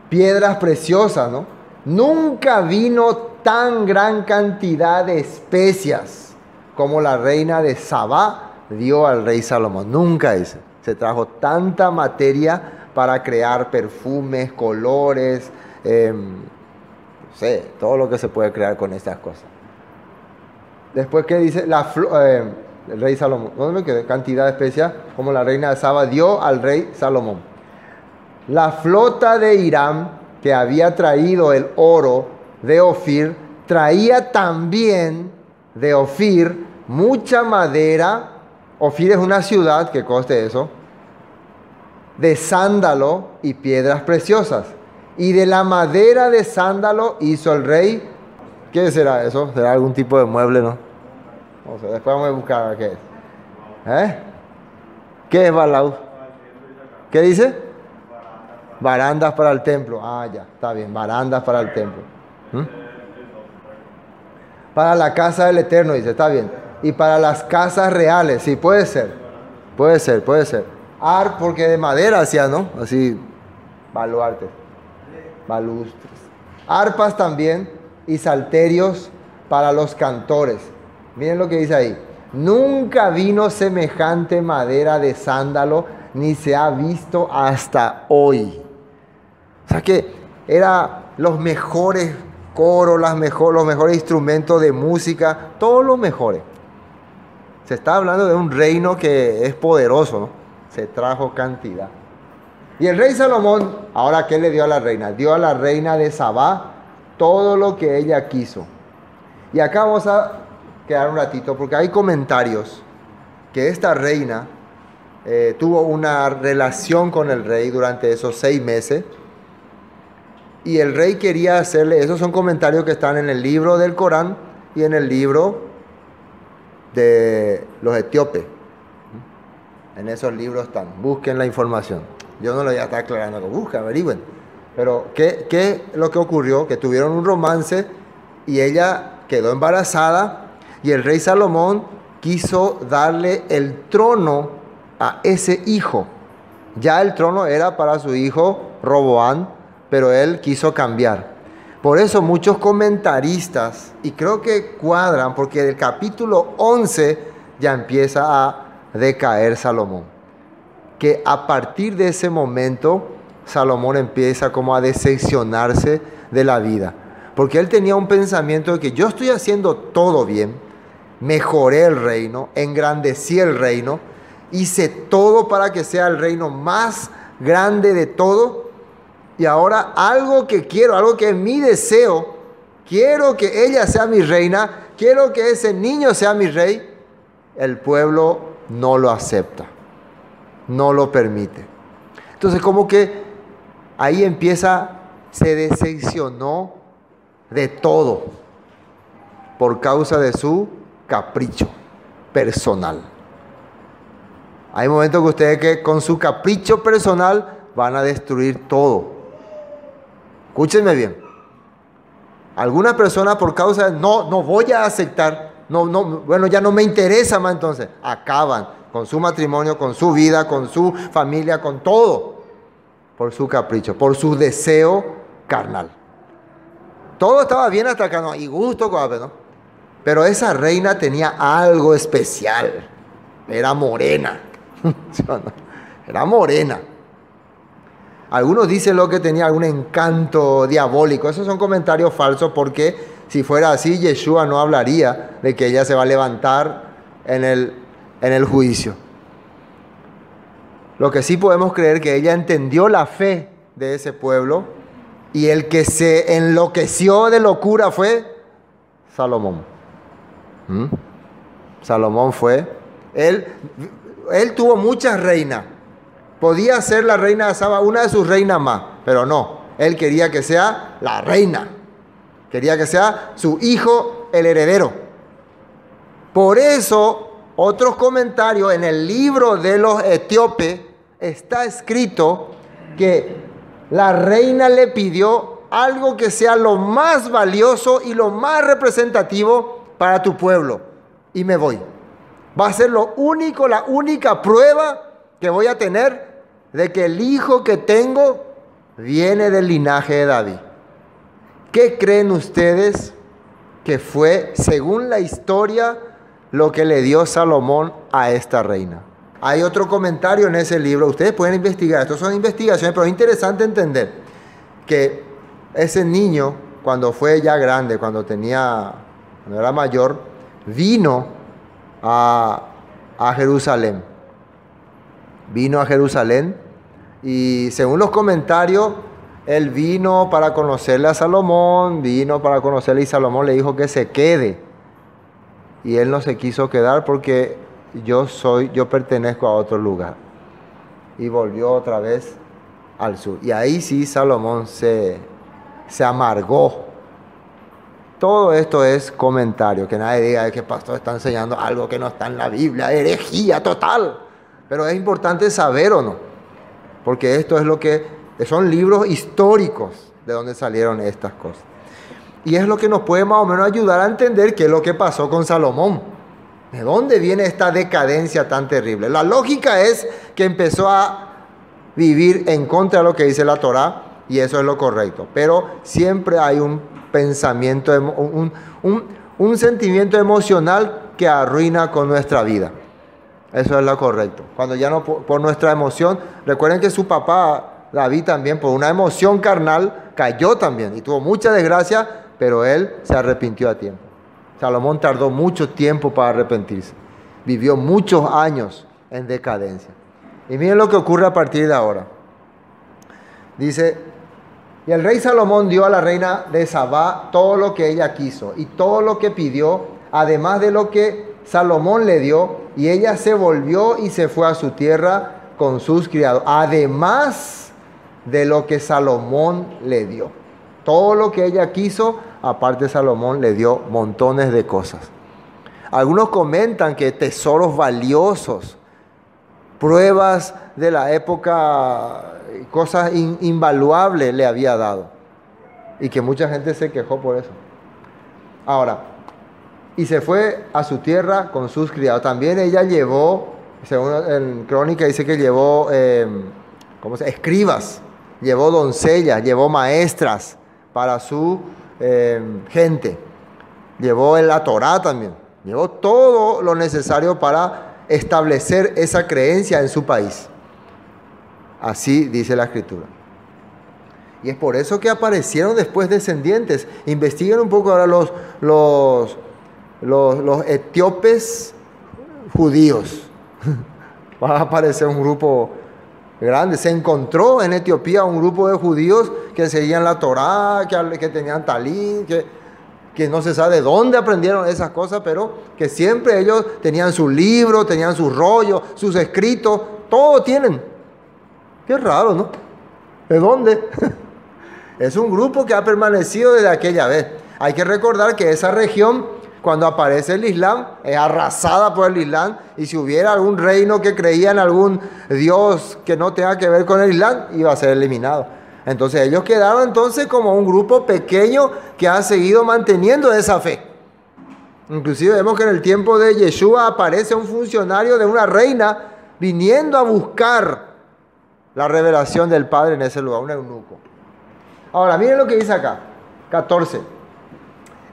Piedras preciosas, ¿no? Nunca vino tan gran cantidad de especias como la reina de Sabá dio al rey Salomón. Nunca dice. Se trajo tanta materia para crear perfumes, colores, no sé, todo lo que se puede crear con estas cosas. Después, ¿qué dice? El rey Salomón. ¿Dónde me quedé? Cantidad de especias como la reina de Saba dio al rey Salomón. La flota de Hiram, que había traído el oro de Ofir, traía también de Ofir mucha madera. Ofir es una ciudad, que coste eso, de sándalo y piedras preciosas. Y de la madera de sándalo hizo el rey. ¿Qué será eso? ¿Será algún tipo de mueble, no? O sea, después vamos a buscar qué es. ¿Qué es balaud? ¿Qué dice? Barandas para el templo. Ah, ya, está bien. Barandas para el templo. Para la casa del Eterno, dice. Está bien. Y para las casas reales. Sí, puede ser. Puede ser, puede ser. Ar, porque de madera hacía, ¿no? Así, baluartes. Balustres. Arpas también y salterios para los cantores. Miren lo que dice ahí. Nunca vino semejante madera de sándalo, ni se ha visto hasta hoy. O sea que eran los mejores coros, los mejores instrumentos de música, todos los mejores. Se está hablando de un reino que es poderoso, ¿no? Se trajo cantidad. Y el rey Salomón, ahora, ¿qué le dio a la reina? Dio a la reina de Sabá todo lo que ella quiso. Y acá vamos a quedar un ratito, porque hay comentarios que esta reina tuvo una relación con el rey durante esos 6 meses, y el rey quería hacerle, esos son comentarios que están en el libro del Corán y en el libro de los etíopes. En esos libros están, busquen la información. Yo no lo voy a estar aclarando, busquen, averigüen. Pero ¿qué es lo que ocurrió? Que tuvieron un romance y ella quedó embarazada, y el rey Salomón quiso darle el trono a ese hijo. Ya el trono era para su hijo Roboán, pero él quiso cambiar. Por eso muchos comentaristas, y creo que cuadran, porque del capítulo 11 ya empieza a decaer Salomón. Que a partir de ese momento Salomón empieza como a decepcionarse de la vida. Porque él tenía un pensamiento de que yo estoy haciendo todo bien, mejoré el reino, engrandecí el reino, hice todo para que sea el reino más grande de todo, y ahora algo que quiero, algo que es mi deseo, quiero que ella sea mi reina, quiero que ese niño sea mi rey, el pueblo no lo acepta, no lo permite. Entonces como que ahí empieza, se decepcionó de todo por causa de su capricho personal. Hay momentos que ustedes que con su capricho personal van a destruir todo. Escúchenme bien. Algunas personas por causa de no voy a aceptar, bueno, ya no me interesa más, entonces acaban con su matrimonio, con su vida, con su familia, con todo, por su capricho, por su deseo carnal. Todo estaba bien hasta acá, ¿no? Y gusto, ¿no? Pero esa reina tenía algo especial. Era morena. ¿Sí o no? Era morena. Algunos dicen lo que tenía algún encanto diabólico. Esos son comentarios falsos, porque si fuera así, Yeshua no hablaría de que ella se va a levantar en el juicio. Lo que sí podemos creer es que ella entendió la fe de ese pueblo, y el que se enloqueció de locura fue Salomón. Salomón fue... Él tuvo muchas reinas. Podía ser la reina de Saba, una de sus reinas más, pero no. Él quería que sea la reina. Quería que sea su hijo el heredero. Por eso, otros comentarios, en el libro de los etíopes está escrito que la reina le pidió algo que sea lo más valioso y lo más representativo para tu pueblo. Y me voy. Va a ser lo único, la única prueba que voy a tener de que el hijo que tengo viene del linaje de David. ¿Qué creen ustedes que fue, según la historia, lo que le dio Salomón a esta reina? Hay otro comentario en ese libro. Ustedes pueden investigar. Estas son investigaciones, pero es interesante entender que ese niño, cuando fue ya grande, cuando era mayor, vino a Jerusalén. Vino a Jerusalén, y según los comentarios, él vino para conocerle a Salomón, y Salomón le dijo que se quede, y él no se quiso quedar porque yo pertenezco a otro lugar, y volvió otra vez al sur. Y ahí sí Salomón se amargó. Todo esto es comentario, que nadie diga que el pastor está enseñando algo que no está en la Biblia, herejía total. Pero es importante saber, ¿o no? Porque esto es lo que Son libros históricos de donde salieron estas cosas. Y es lo que nos puede más o menos ayudar a entender qué es lo que pasó con Salomón. ¿De dónde viene esta decadencia tan terrible? La lógica es que empezó a vivir en contra de lo que dice la Torá, y eso es lo correcto. Pero siempre hay un pensamiento, un sentimiento emocional que arruina con nuestra vida. Eso es lo correcto. Cuando ya no, por nuestra emoción, recuerden que su papá, David, también por una emoción carnal, cayó también y tuvo mucha desgracia, pero él se arrepintió a tiempo. Salomón tardó mucho tiempo para arrepentirse. Vivió muchos años en decadencia. Y miren lo que ocurre a partir de ahora. Dice, y el rey Salomón dio a la reina de Sabá todo lo que ella quiso y todo lo que pidió, además de lo que Salomón le dio, y ella se volvió y se fue a su tierra con sus criados, además de lo que Salomón le dio. Todo lo que ella quiso, aparte Salomón le dio montones de cosas. Algunos comentan que tesoros valiosos, pruebas de la época, cosas invaluables le había dado. Y que mucha gente se quejó por eso. Ahora, y se fue a su tierra con sus criados. También ella llevó, según en Crónica dice que llevó escribas, llevó doncellas, llevó maestras para su gente. Llevó la Torá también. Llevó todo lo necesario para establecer esa creencia en su país. Así dice la Escritura. Y es por eso que aparecieron después descendientes. Investiguen un poco ahora los etíopes judíos. Va a aparecer un grupo grande. Se encontró en Etiopía un grupo de judíos que seguían la Torá, que tenían talín, que no se sabe de dónde aprendieron esas cosas, pero que siempre ellos tenían su libro, tenían sus rollos, sus escritos, todo tienen. Qué raro, ¿no? ¿De dónde? Es un grupo que ha permanecido desde aquella vez. Hay que recordar que esa región, cuando aparece el Islam, es arrasada por el Islam, y si hubiera algún reino que creía en algún Dios que no tenga que ver con el Islam, iba a ser eliminado. Entonces ellos quedaron entonces como un grupo pequeño que ha seguido manteniendo esa fe. Inclusive vemos que en el tiempo de Yeshua aparece un funcionario de una reina viniendo a buscar la revelación del Padre en ese lugar, un eunuco. Ahora miren lo que dice acá, 14.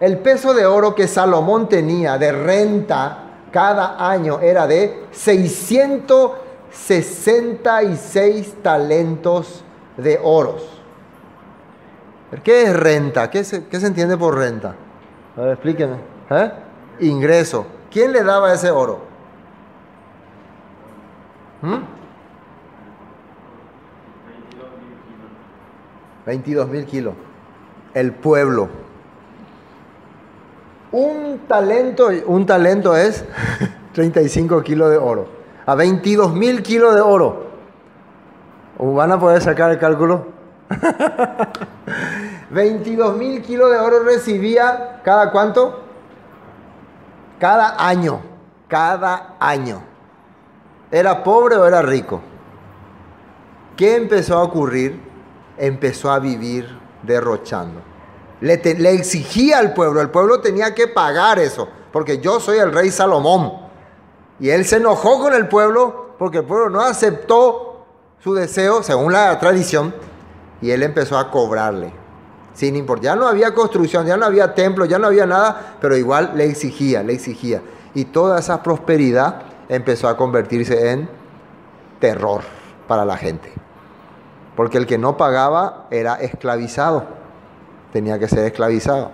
El peso de oro que Salomón tenía de renta cada año era de 666 talentos de oros. ¿Qué es renta? ¿Qué se entiende por renta? A ver, explíquenme. Ingreso. ¿Quién le daba ese oro? $22,000 kilos. El pueblo. Un talento es 35 kilos de oro. A 22,000 kilos de oro. ¿Van a poder sacar el cálculo? 22,000 kilos de oro recibía cada cuánto? Cada año. Cada año. ¿Era pobre o era rico? ¿Qué empezó a ocurrir? Empezó a vivir derrochando. Le exigía al pueblo. El pueblo tenía que pagar eso. Porque yo soy el rey Salomón. Y él se enojó con el pueblo porque el pueblo no aceptó su deseo, según la tradición, y él empezó a cobrarle. Sin importar, ya no había construcción, ya no había templo, ya no había nada, pero igual le exigía. Y toda esa prosperidad empezó a convertirse en terror para la gente. Porque el que no pagaba era esclavizado. Tenía que ser esclavizado.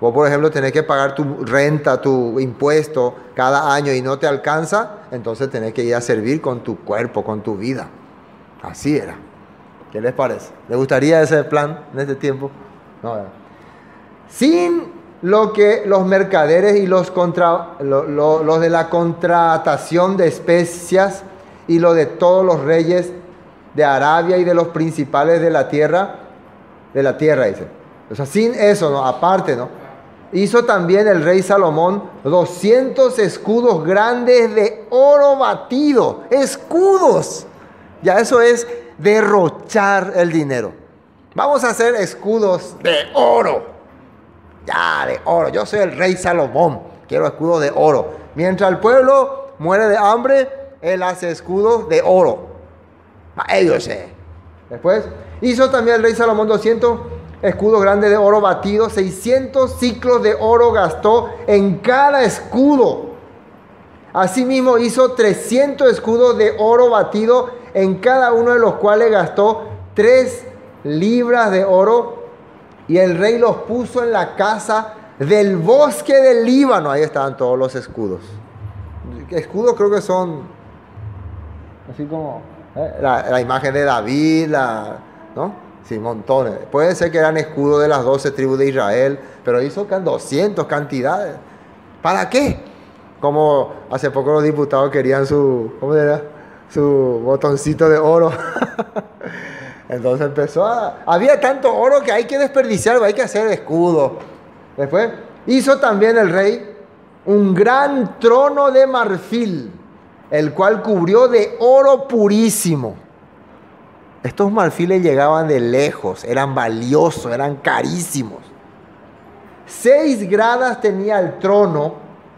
Vos, por ejemplo, tenés que pagar tu renta, tu impuesto cada año y no te alcanza, entonces tenés que ir a servir con tu cuerpo, con tu vida. Así era. ¿Qué les parece? ¿Les gustaría ese plan en este tiempo? No. Sin lo que los mercaderes y los de la contratación de especias y lo de todos los reyes de Arabia y de los principales de la tierra, dice. O sea, sin eso, ¿no? Aparte, ¿no? Hizo también el rey Salomón 200 escudos grandes de oro batido. ¡Escudos! Ya eso es derrochar el dinero. Vamos a hacer escudos de oro. Ya, de oro. Yo soy el rey Salomón. Quiero escudos de oro. Mientras el pueblo muere de hambre, él hace escudos de oro. A ellos. Después hizo también el rey Salomón 200 escudos grandes de oro batido. 600 ciclos de oro gastó en cada escudo. Asimismo hizo 300 escudos de oro batido, en cada uno de los cuales gastó 3 libras de oro. Y el rey los puso en la casa del bosque del Líbano. Ahí estaban todos los escudos. Escudos creo que son así como la imagen de David, ¿no? Sí, montones. Puede ser que eran escudos de las 12 tribus de Israel, pero hizo 200 cantidades. ¿Para qué? Como hace poco los diputados querían su botoncito de oro. Entonces empezó a... Había tanto oro que hay que desperdiciarlo, hay que hacer escudo. Después hizo también el rey un gran trono de marfil, el cual cubrió de oro purísimo. Estos marfiles llegaban de lejos, eran valiosos, eran carísimos. 6 gradas tenía el trono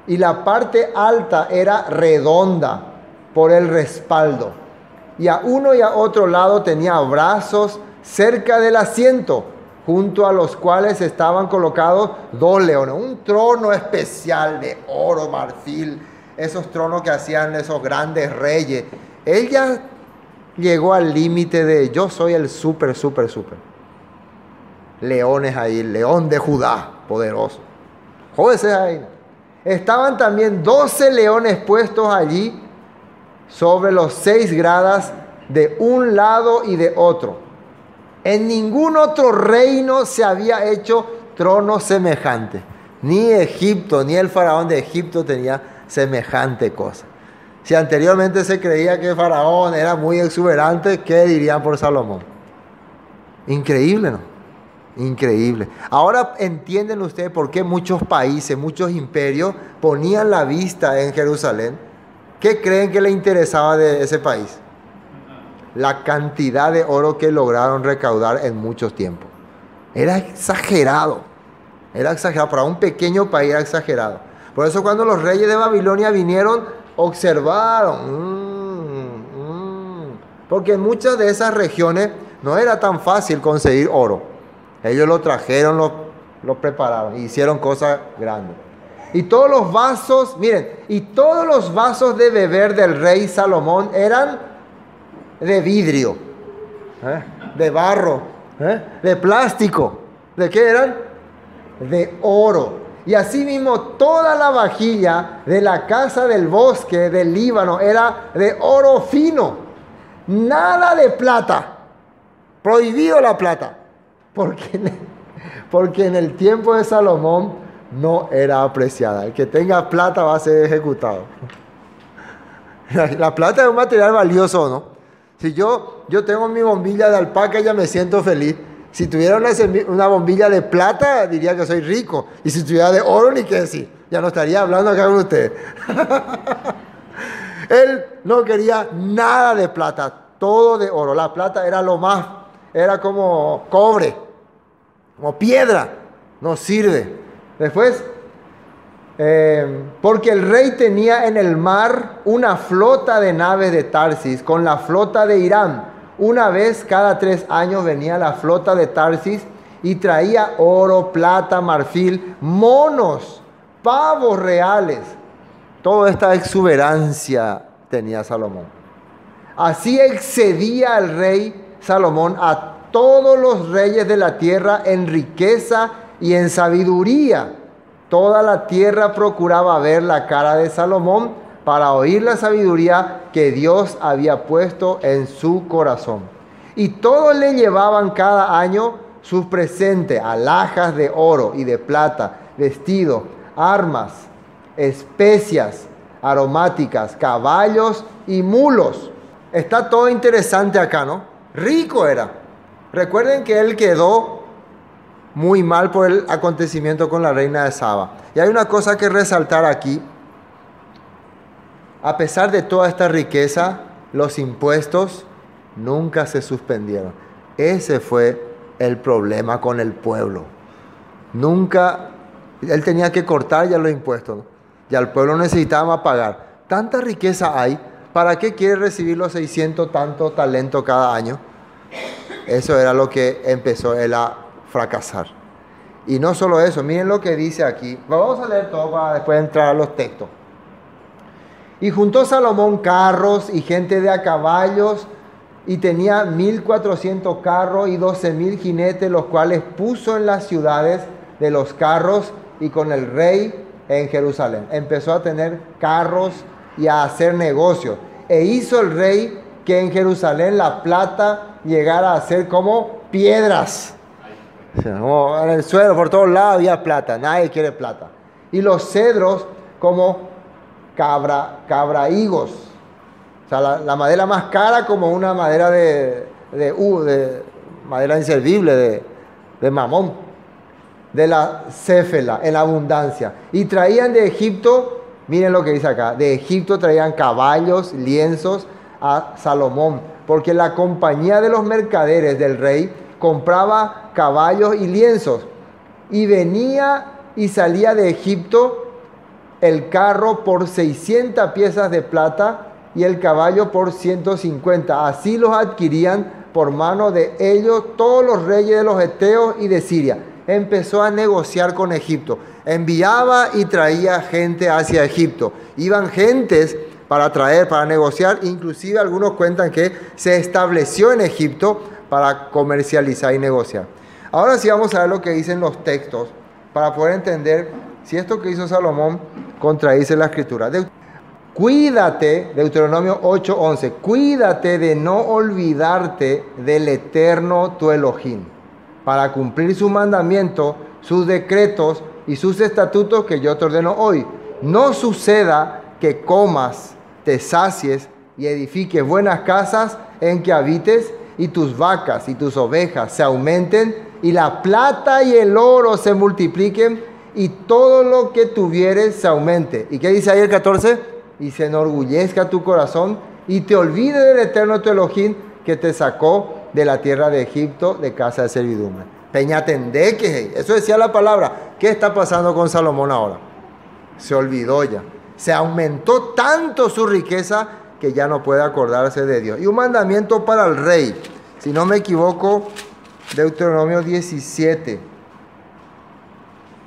y la parte alta era redonda por el respaldo. Y a uno y a otro lado tenía brazos cerca del asiento, junto a los cuales estaban colocados 2 leones. Un trono especial de oro, marfil, esos tronos que hacían esos grandes reyes. Él ya llegó al límite de yo soy el súper. Leones ahí, león de Judá, poderoso. Jóvenes ahí. Estaban también 12 leones puestos allí sobre los 6 gradas de un lado y de otro. En ningún otro reino se había hecho trono semejante. Ni Egipto, ni el faraón de Egipto tenía semejante cosa. Si anteriormente se creía que el faraón era muy exuberante, ¿qué dirían por Salomón? Increíble, ¿no? Increíble. Ahora entienden ustedes por qué muchos países, muchos imperios ponían la vista en Jerusalén. ¿Qué creen que le interesaba de ese país? La cantidad de oro que lograron recaudar en muchos tiempos. Era exagerado, para un pequeño país era exagerado. Por eso cuando los reyes de Babilonia vinieron, observaron, porque en muchas de esas regiones no era tan fácil conseguir oro. Ellos lo trajeron, lo prepararon, e hicieron cosas grandes. Y todos los vasos, miren, y todos los vasos de beber del rey Salomón eran de vidrio, de barro, de plástico. ¿De qué eran? De oro. Y asimismo toda la vajilla de la casa del bosque del Líbano era de oro fino. Nada de plata. Prohibido la plata. Porque en el tiempo de Salomón no era apreciada. El que tenga plata va a ser ejecutado. La plata es un material valioso, ¿no? Si yo tengo mi bombilla de alpaca, ya me siento feliz. Si tuviera una bombilla de plata, diría que soy rico. Y si tuviera de oro, ni qué decir. Ya no estaría hablando acá con ustedes. Él no quería nada de plata, todo de oro. La plata era lo más, era como cobre, como piedra. No sirve. Después, porque el rey tenía en el mar una flota de naves de Tarsis con la flota de Hiram. Una vez cada 3 años venía la flota de Tarsis y traía oro, plata, marfil, monos, pavos reales. Toda esta exuberancia tenía Salomón. Así excedía el rey Salomón a todos los reyes de la tierra en riqueza y en sabiduría. Toda la tierra procuraba ver la cara de Salomón para oír la sabiduría que Dios había puesto en su corazón. Y todos le llevaban cada año sus presentes, alhajas de oro y de plata, vestidos, armas, especias aromáticas, caballos y mulos. Está todo interesante acá, ¿no? Rico era. Recuerden que él quedó muy mal por el acontecimiento con la reina de Sabá. Y hay una cosa que resaltar aquí. A pesar de toda esta riqueza, los impuestos nunca se suspendieron. Ese fue el problema con el pueblo. Nunca, él tenía que cortar ya los impuestos, ¿no? Ya el pueblo necesitaba más pagar. Tanta riqueza hay, ¿para qué quiere recibir los 600 tantos talentos cada año? Eso era lo que empezó él a fracasar. Y no solo eso, miren lo que dice aquí. Vamos a leer todo para después entrar a los textos. Y juntó Salomón carros y gente de a caballos, y tenía 1400 carros y 12000 jinetes, los cuales puso en las ciudades de los carros y con el rey en Jerusalén. Empezó a tener carros y a hacer negocios. E hizo el rey que en Jerusalén la plata llegara a ser como piedras. O sea, como en el suelo, por todos lados había plata. Nadie quiere plata. Y los cedros como cabrahigos. O sea, la madera más cara, como una madera de madera inservible, de mamón, de la céfela, en abundancia. Y traían de Egipto, miren lo que dice acá, de Egipto traían caballos, lienzos a Salomón, porque la compañía de los mercaderes del rey compraba caballos y lienzos. Y venía y salía de Egipto el carro por 600 piezas de plata y el caballo por 150. Así los adquirían por mano de ellos todos los reyes de los eteos y de Siria. Empezó a negociar con Egipto. Enviaba y traía gente hacia Egipto. Iban gentes para traer, para negociar. Inclusive algunos cuentan que se estableció en Egipto para comercializar y negociar. Ahora sí vamos a ver lo que dicen los textos para poder entender si esto que hizo Salomón contradice la Escritura. Cuídate, Deuteronomio 8:11, cuídate de no olvidarte del Eterno tu Elohim, para cumplir su mandamiento, sus decretos y sus estatutos que yo te ordeno hoy. No suceda que comas, te sacies y edifiques buenas casas en que habites, y tus vacas y tus ovejas se aumenten, y la plata y el oro se multipliquen, y todo lo que tuvieres se aumente. ¿Y qué dice ahí el 14? Y se enorgullezca tu corazón, y te olvide del Eterno tu Elohim, que te sacó de la tierra de Egipto, de casa de servidumbre. Peñatendeque, eso decía la palabra. ¿Qué está pasando con Salomón ahora? Se olvidó ya. Se aumentó tanto su riqueza que ya no puede acordarse de Dios. Y un mandamiento para el rey. Si no me equivoco, Deuteronomio 17.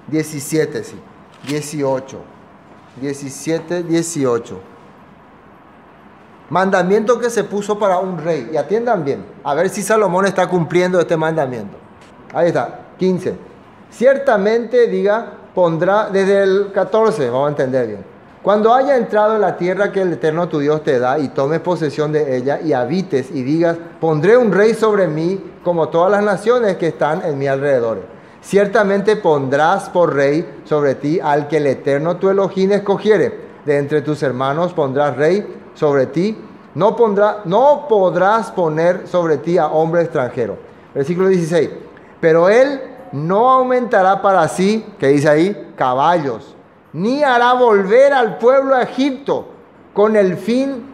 17, sí. 18. 17, 18. Mandamiento que se puso para un rey. Y atiendan bien, a ver si Salomón está cumpliendo este mandamiento. Ahí está, 15. Ciertamente, diga, pondrá, desde el 14, vamos a entender bien. Cuando haya entrado en la tierra que el Eterno tu Dios te da, y tomes posesión de ella, y habites, y digas, pondré un rey sobre mí, como todas las naciones que están en mi alrededor. Ciertamente pondrás por rey sobre ti al que el Eterno tu Elohim escogiere. De entre tus hermanos pondrás rey sobre ti, no podrás poner sobre ti a hombre extranjero. Versículo 16. Pero él no aumentará para sí, que dice ahí, caballos, ni hará volver al pueblo a Egipto con el fin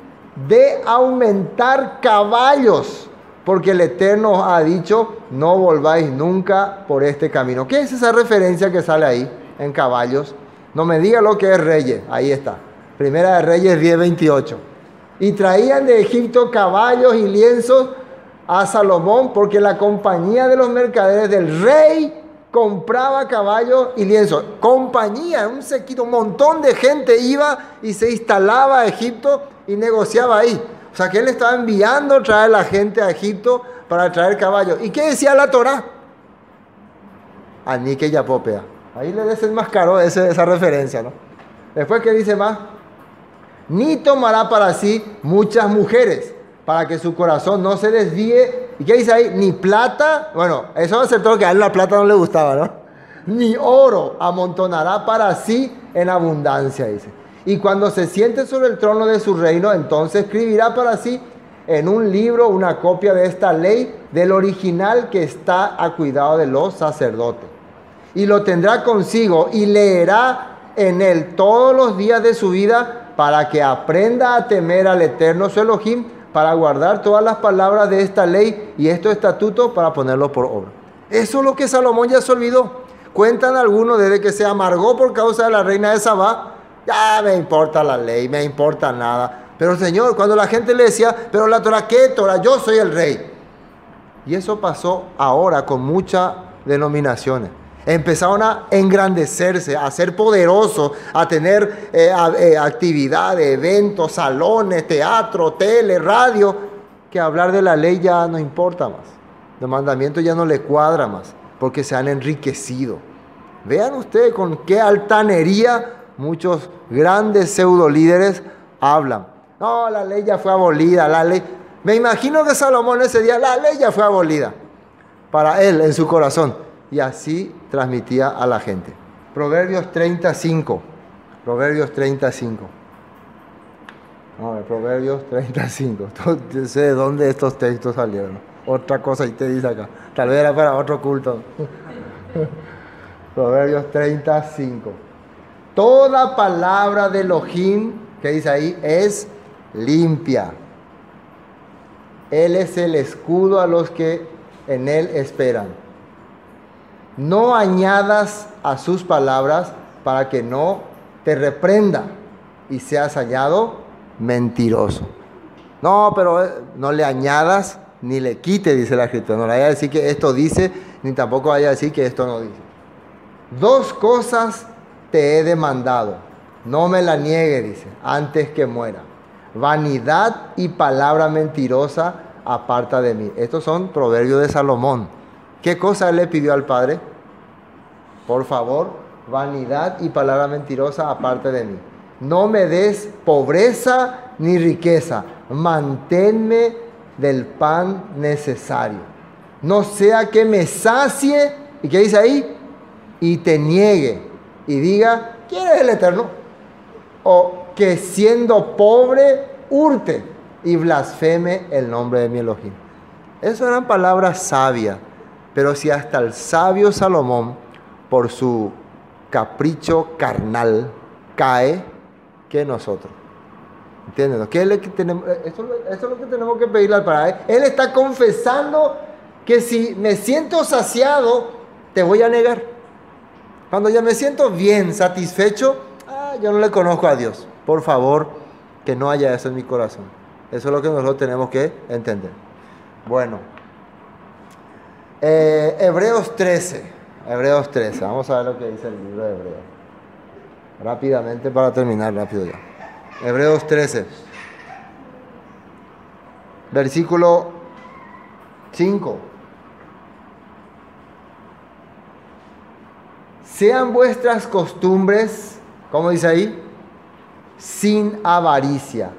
de aumentar caballos, porque el Eterno ha dicho, no volváis nunca por este camino. ¿Qué es esa referencia que sale ahí en caballos? No me diga lo que es Reyes, ahí está. Primera de Reyes 10:28. Y traían de Egipto caballos y lienzos a Salomón, porque la compañía de los mercaderes del rey compraba caballos y lienzos. Compañía, un sequito, un montón de gente iba y se instalaba a Egipto y negociaba ahí. O sea que él estaba enviando a traer la gente a Egipto para traer caballos. ¿Y qué decía la Torah? Anique y Apopea. Ahí le desenmascaró esa referencia, ¿no? Después, ¿qué dice más? Ni tomará para sí muchas mujeres, para que su corazón no se desvíe. ¿Y qué dice ahí? Ni plata. Bueno, eso aceptó que a él la plata no le gustaba, ¿no? Ni oro amontonará para sí en abundancia, dice. Y cuando se siente sobre el trono de su reino, entonces escribirá para sí en un libro una copia de esta ley, del original que está a cuidado de los sacerdotes. Y lo tendrá consigo y leerá en él todos los días de su vida, para que aprenda a temer al Eterno su Elohim, para guardar todas las palabras de esta ley y estos estatutos para ponerlos por obra. Eso es lo que Salomón ya se olvidó. Cuentan algunos desde que se amargó por causa de la reina de Sabá. Ya me importa la ley, me importa nada. Pero Señor, cuando la gente le decía, pero la Torah, ¿qué Torah? Yo soy el rey. Y eso pasó ahora con muchas denominaciones. Empezaron a engrandecerse, a ser poderosos, a tener actividades, eventos, salones, teatro, tele, radio, que hablar de la ley ya no importa más. Los mandamientos ya no le cuadra más, porque se han enriquecido. Vean ustedes con qué altanería muchos grandes pseudo líderes hablan. No, la ley ya fue abolida, la ley... Me imagino que Salomón ese día, la ley ya fue abolida para él en su corazón. Y así transmitía a la gente. Proverbios 35. Proverbios 35. No, Proverbios 35. Yo sé de dónde estos textos salieron. Otra cosa y te dice acá. Tal vez era para otro culto. Proverbios 35. Toda palabra de Elohim, que dice ahí, es limpia. Él es el escudo a los que en él esperan. No añadas a sus palabras para que no te reprenda y seas hallado mentiroso. No, pero no le añadas ni le quite, dice la Escritura. No le vaya a decir que esto dice, ni tampoco vaya a decir que esto no dice. Dos cosas te he demandado. No me la niegue, dice, antes que muera. Vanidad y palabra mentirosa aparta de mí. Estos son proverbios de Salomón. ¿Qué cosa le pidió al Padre? Por favor, vanidad y palabra mentirosa aparte de mí. No me des pobreza ni riqueza. Manténme del pan necesario. No sea que me sacie, ¿y qué dice ahí? Y te niegue y diga, ¿quién es el Eterno? O que siendo pobre, hurte y blasfeme el nombre de mi Elohim. Esas eran palabras sabias. Pero si hasta el sabio Salomón, por su capricho carnal, cae, ¿qué nosotros? ¿Entienden? ¿Qué es lo que tenemos? Esto es lo que tenemos que pedirle al Padre. Él está confesando que si me siento saciado, te voy a negar. Cuando ya me siento bien, satisfecho, yo no le conozco a Dios. Por favor, que no haya eso en mi corazón. Eso es lo que nosotros tenemos que entender. Bueno. Hebreos 13. Hebreos 13. Vamos a ver lo que dice el libro de Hebreos. Rápidamente para terminar, rápido ya. Hebreos 13. Versículo 5. Sean vuestras costumbres, ¿cómo dice ahí? Sin avaricia,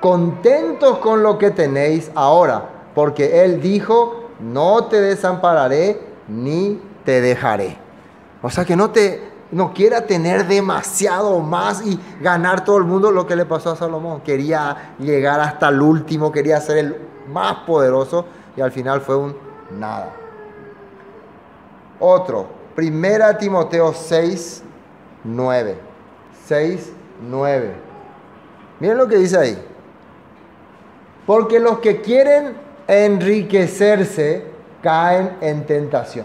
contentos con lo que tenéis ahora, porque Él dijo... No te desampararé ni te dejaré. O sea que no quiera tener demasiado más y ganar todo el mundo, lo que le pasó a Salomón. Quería llegar hasta el último, quería ser el más poderoso y al final fue un nada. Otro, 1 Timoteo 6, 9. 6, 9. Miren lo que dice ahí. Porque los que quieren enriquecerse caen en tentación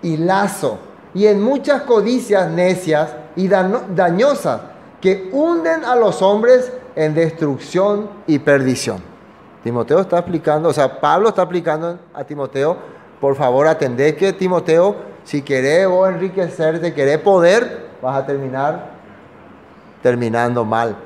y lazo y en muchas codicias necias y dañosas que hunden a los hombres en destrucción y perdición. Timoteo está explicando, o sea, Pablo está explicando a Timoteo, por favor atendé que Timoteo, si querés vos enriquecerte, querés poder, vas a terminando mal.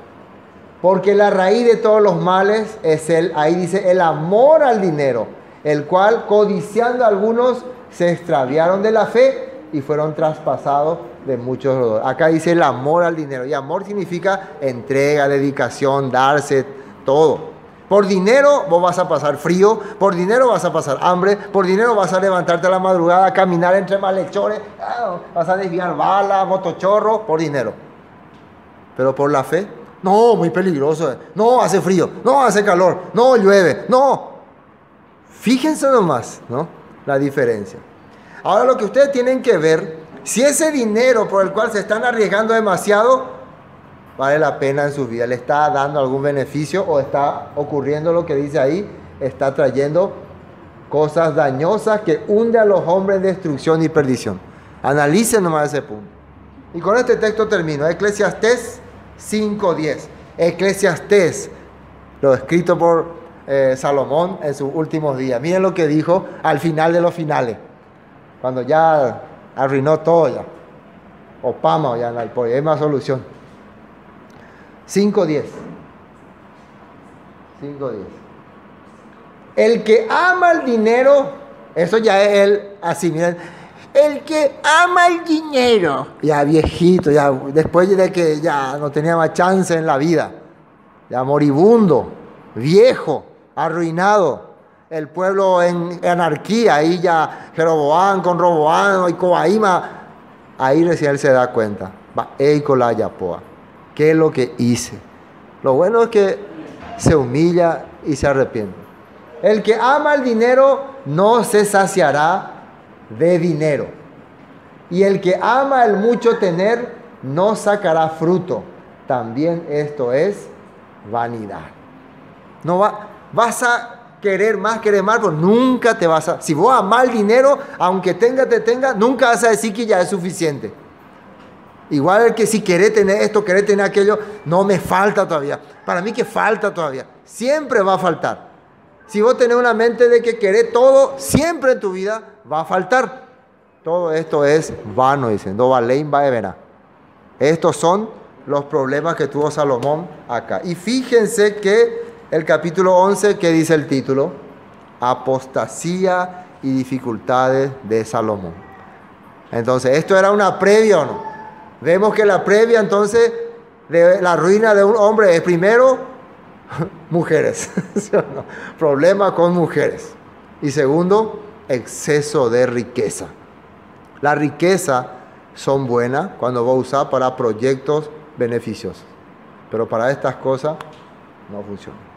Porque la raíz de todos los males es ahí dice, el amor al dinero, el cual codiciando a algunos se extraviaron de la fe y fueron traspasados de muchos dolores. Acá dice el amor al dinero, y amor significa entrega, dedicación, darse, todo. Por dinero vos vas a pasar frío, por dinero vas a pasar hambre, por dinero vas a levantarte a la madrugada, caminar entre malhechores, vas a desviar balas, motochorro, por dinero. Pero por la fe... No, muy peligroso. No, hace frío. No, hace calor. No, llueve. No. Fíjense nomás, ¿no? La diferencia. Ahora lo que ustedes tienen que ver, si ese dinero por el cual se están arriesgando demasiado, vale la pena en su vida, le está dando algún beneficio o está ocurriendo lo que dice ahí, está trayendo cosas dañosas que hunde a los hombres en destrucción y perdición. Analicen nomás ese punto. Y con este texto termino. Eclesiastés 5:10. Eclesiastés, lo escrito por Salomón en sus últimos días. Miren lo que dijo al final de los finales, cuando ya arruinó todo ya. Opama ya en el poema Solución. 5:10. El que ama el dinero, eso ya es él, así miren. El que ama el dinero, ya viejito, ya después de que ya no tenía más chance en la vida, ya moribundo, viejo, arruinado, el pueblo en anarquía, ahí ya Roboán con Roboán y Cobaíma, ahí recién él se da cuenta, va, Eicolá Yapoa, ¿qué es lo que hice? Lo bueno es que se humilla y se arrepiente. El que ama el dinero no se saciará de dinero, y el que ama el mucho tener no sacará fruto, también esto es vanidad. No vas a querer más, pero nunca te vas a, si vos amás el dinero, aunque te tenga, nunca vas a decir que ya es suficiente. Igual el que si querés tener esto, querés tener aquello, no me falta todavía, para mí que falta todavía, siempre va a faltar. Si vos tenés una mente de que querés todo, siempre en tu vida va a faltar. Todo esto es vano, dicen. No valen, va a venar. Estos son los problemas que tuvo Salomón acá. Y fíjense que el capítulo 11, ¿qué dice el título? Apostasía y dificultades de Salomón. Entonces, ¿esto era una previa o no? Vemos que la previa, entonces, de la ruina de un hombre es primero... mujeres, ¿sí o no? Problema con mujeres. Y segundo, exceso de riqueza. Las riquezas son buenas cuando va a usar para proyectos beneficiosos, pero para estas cosas no funciona.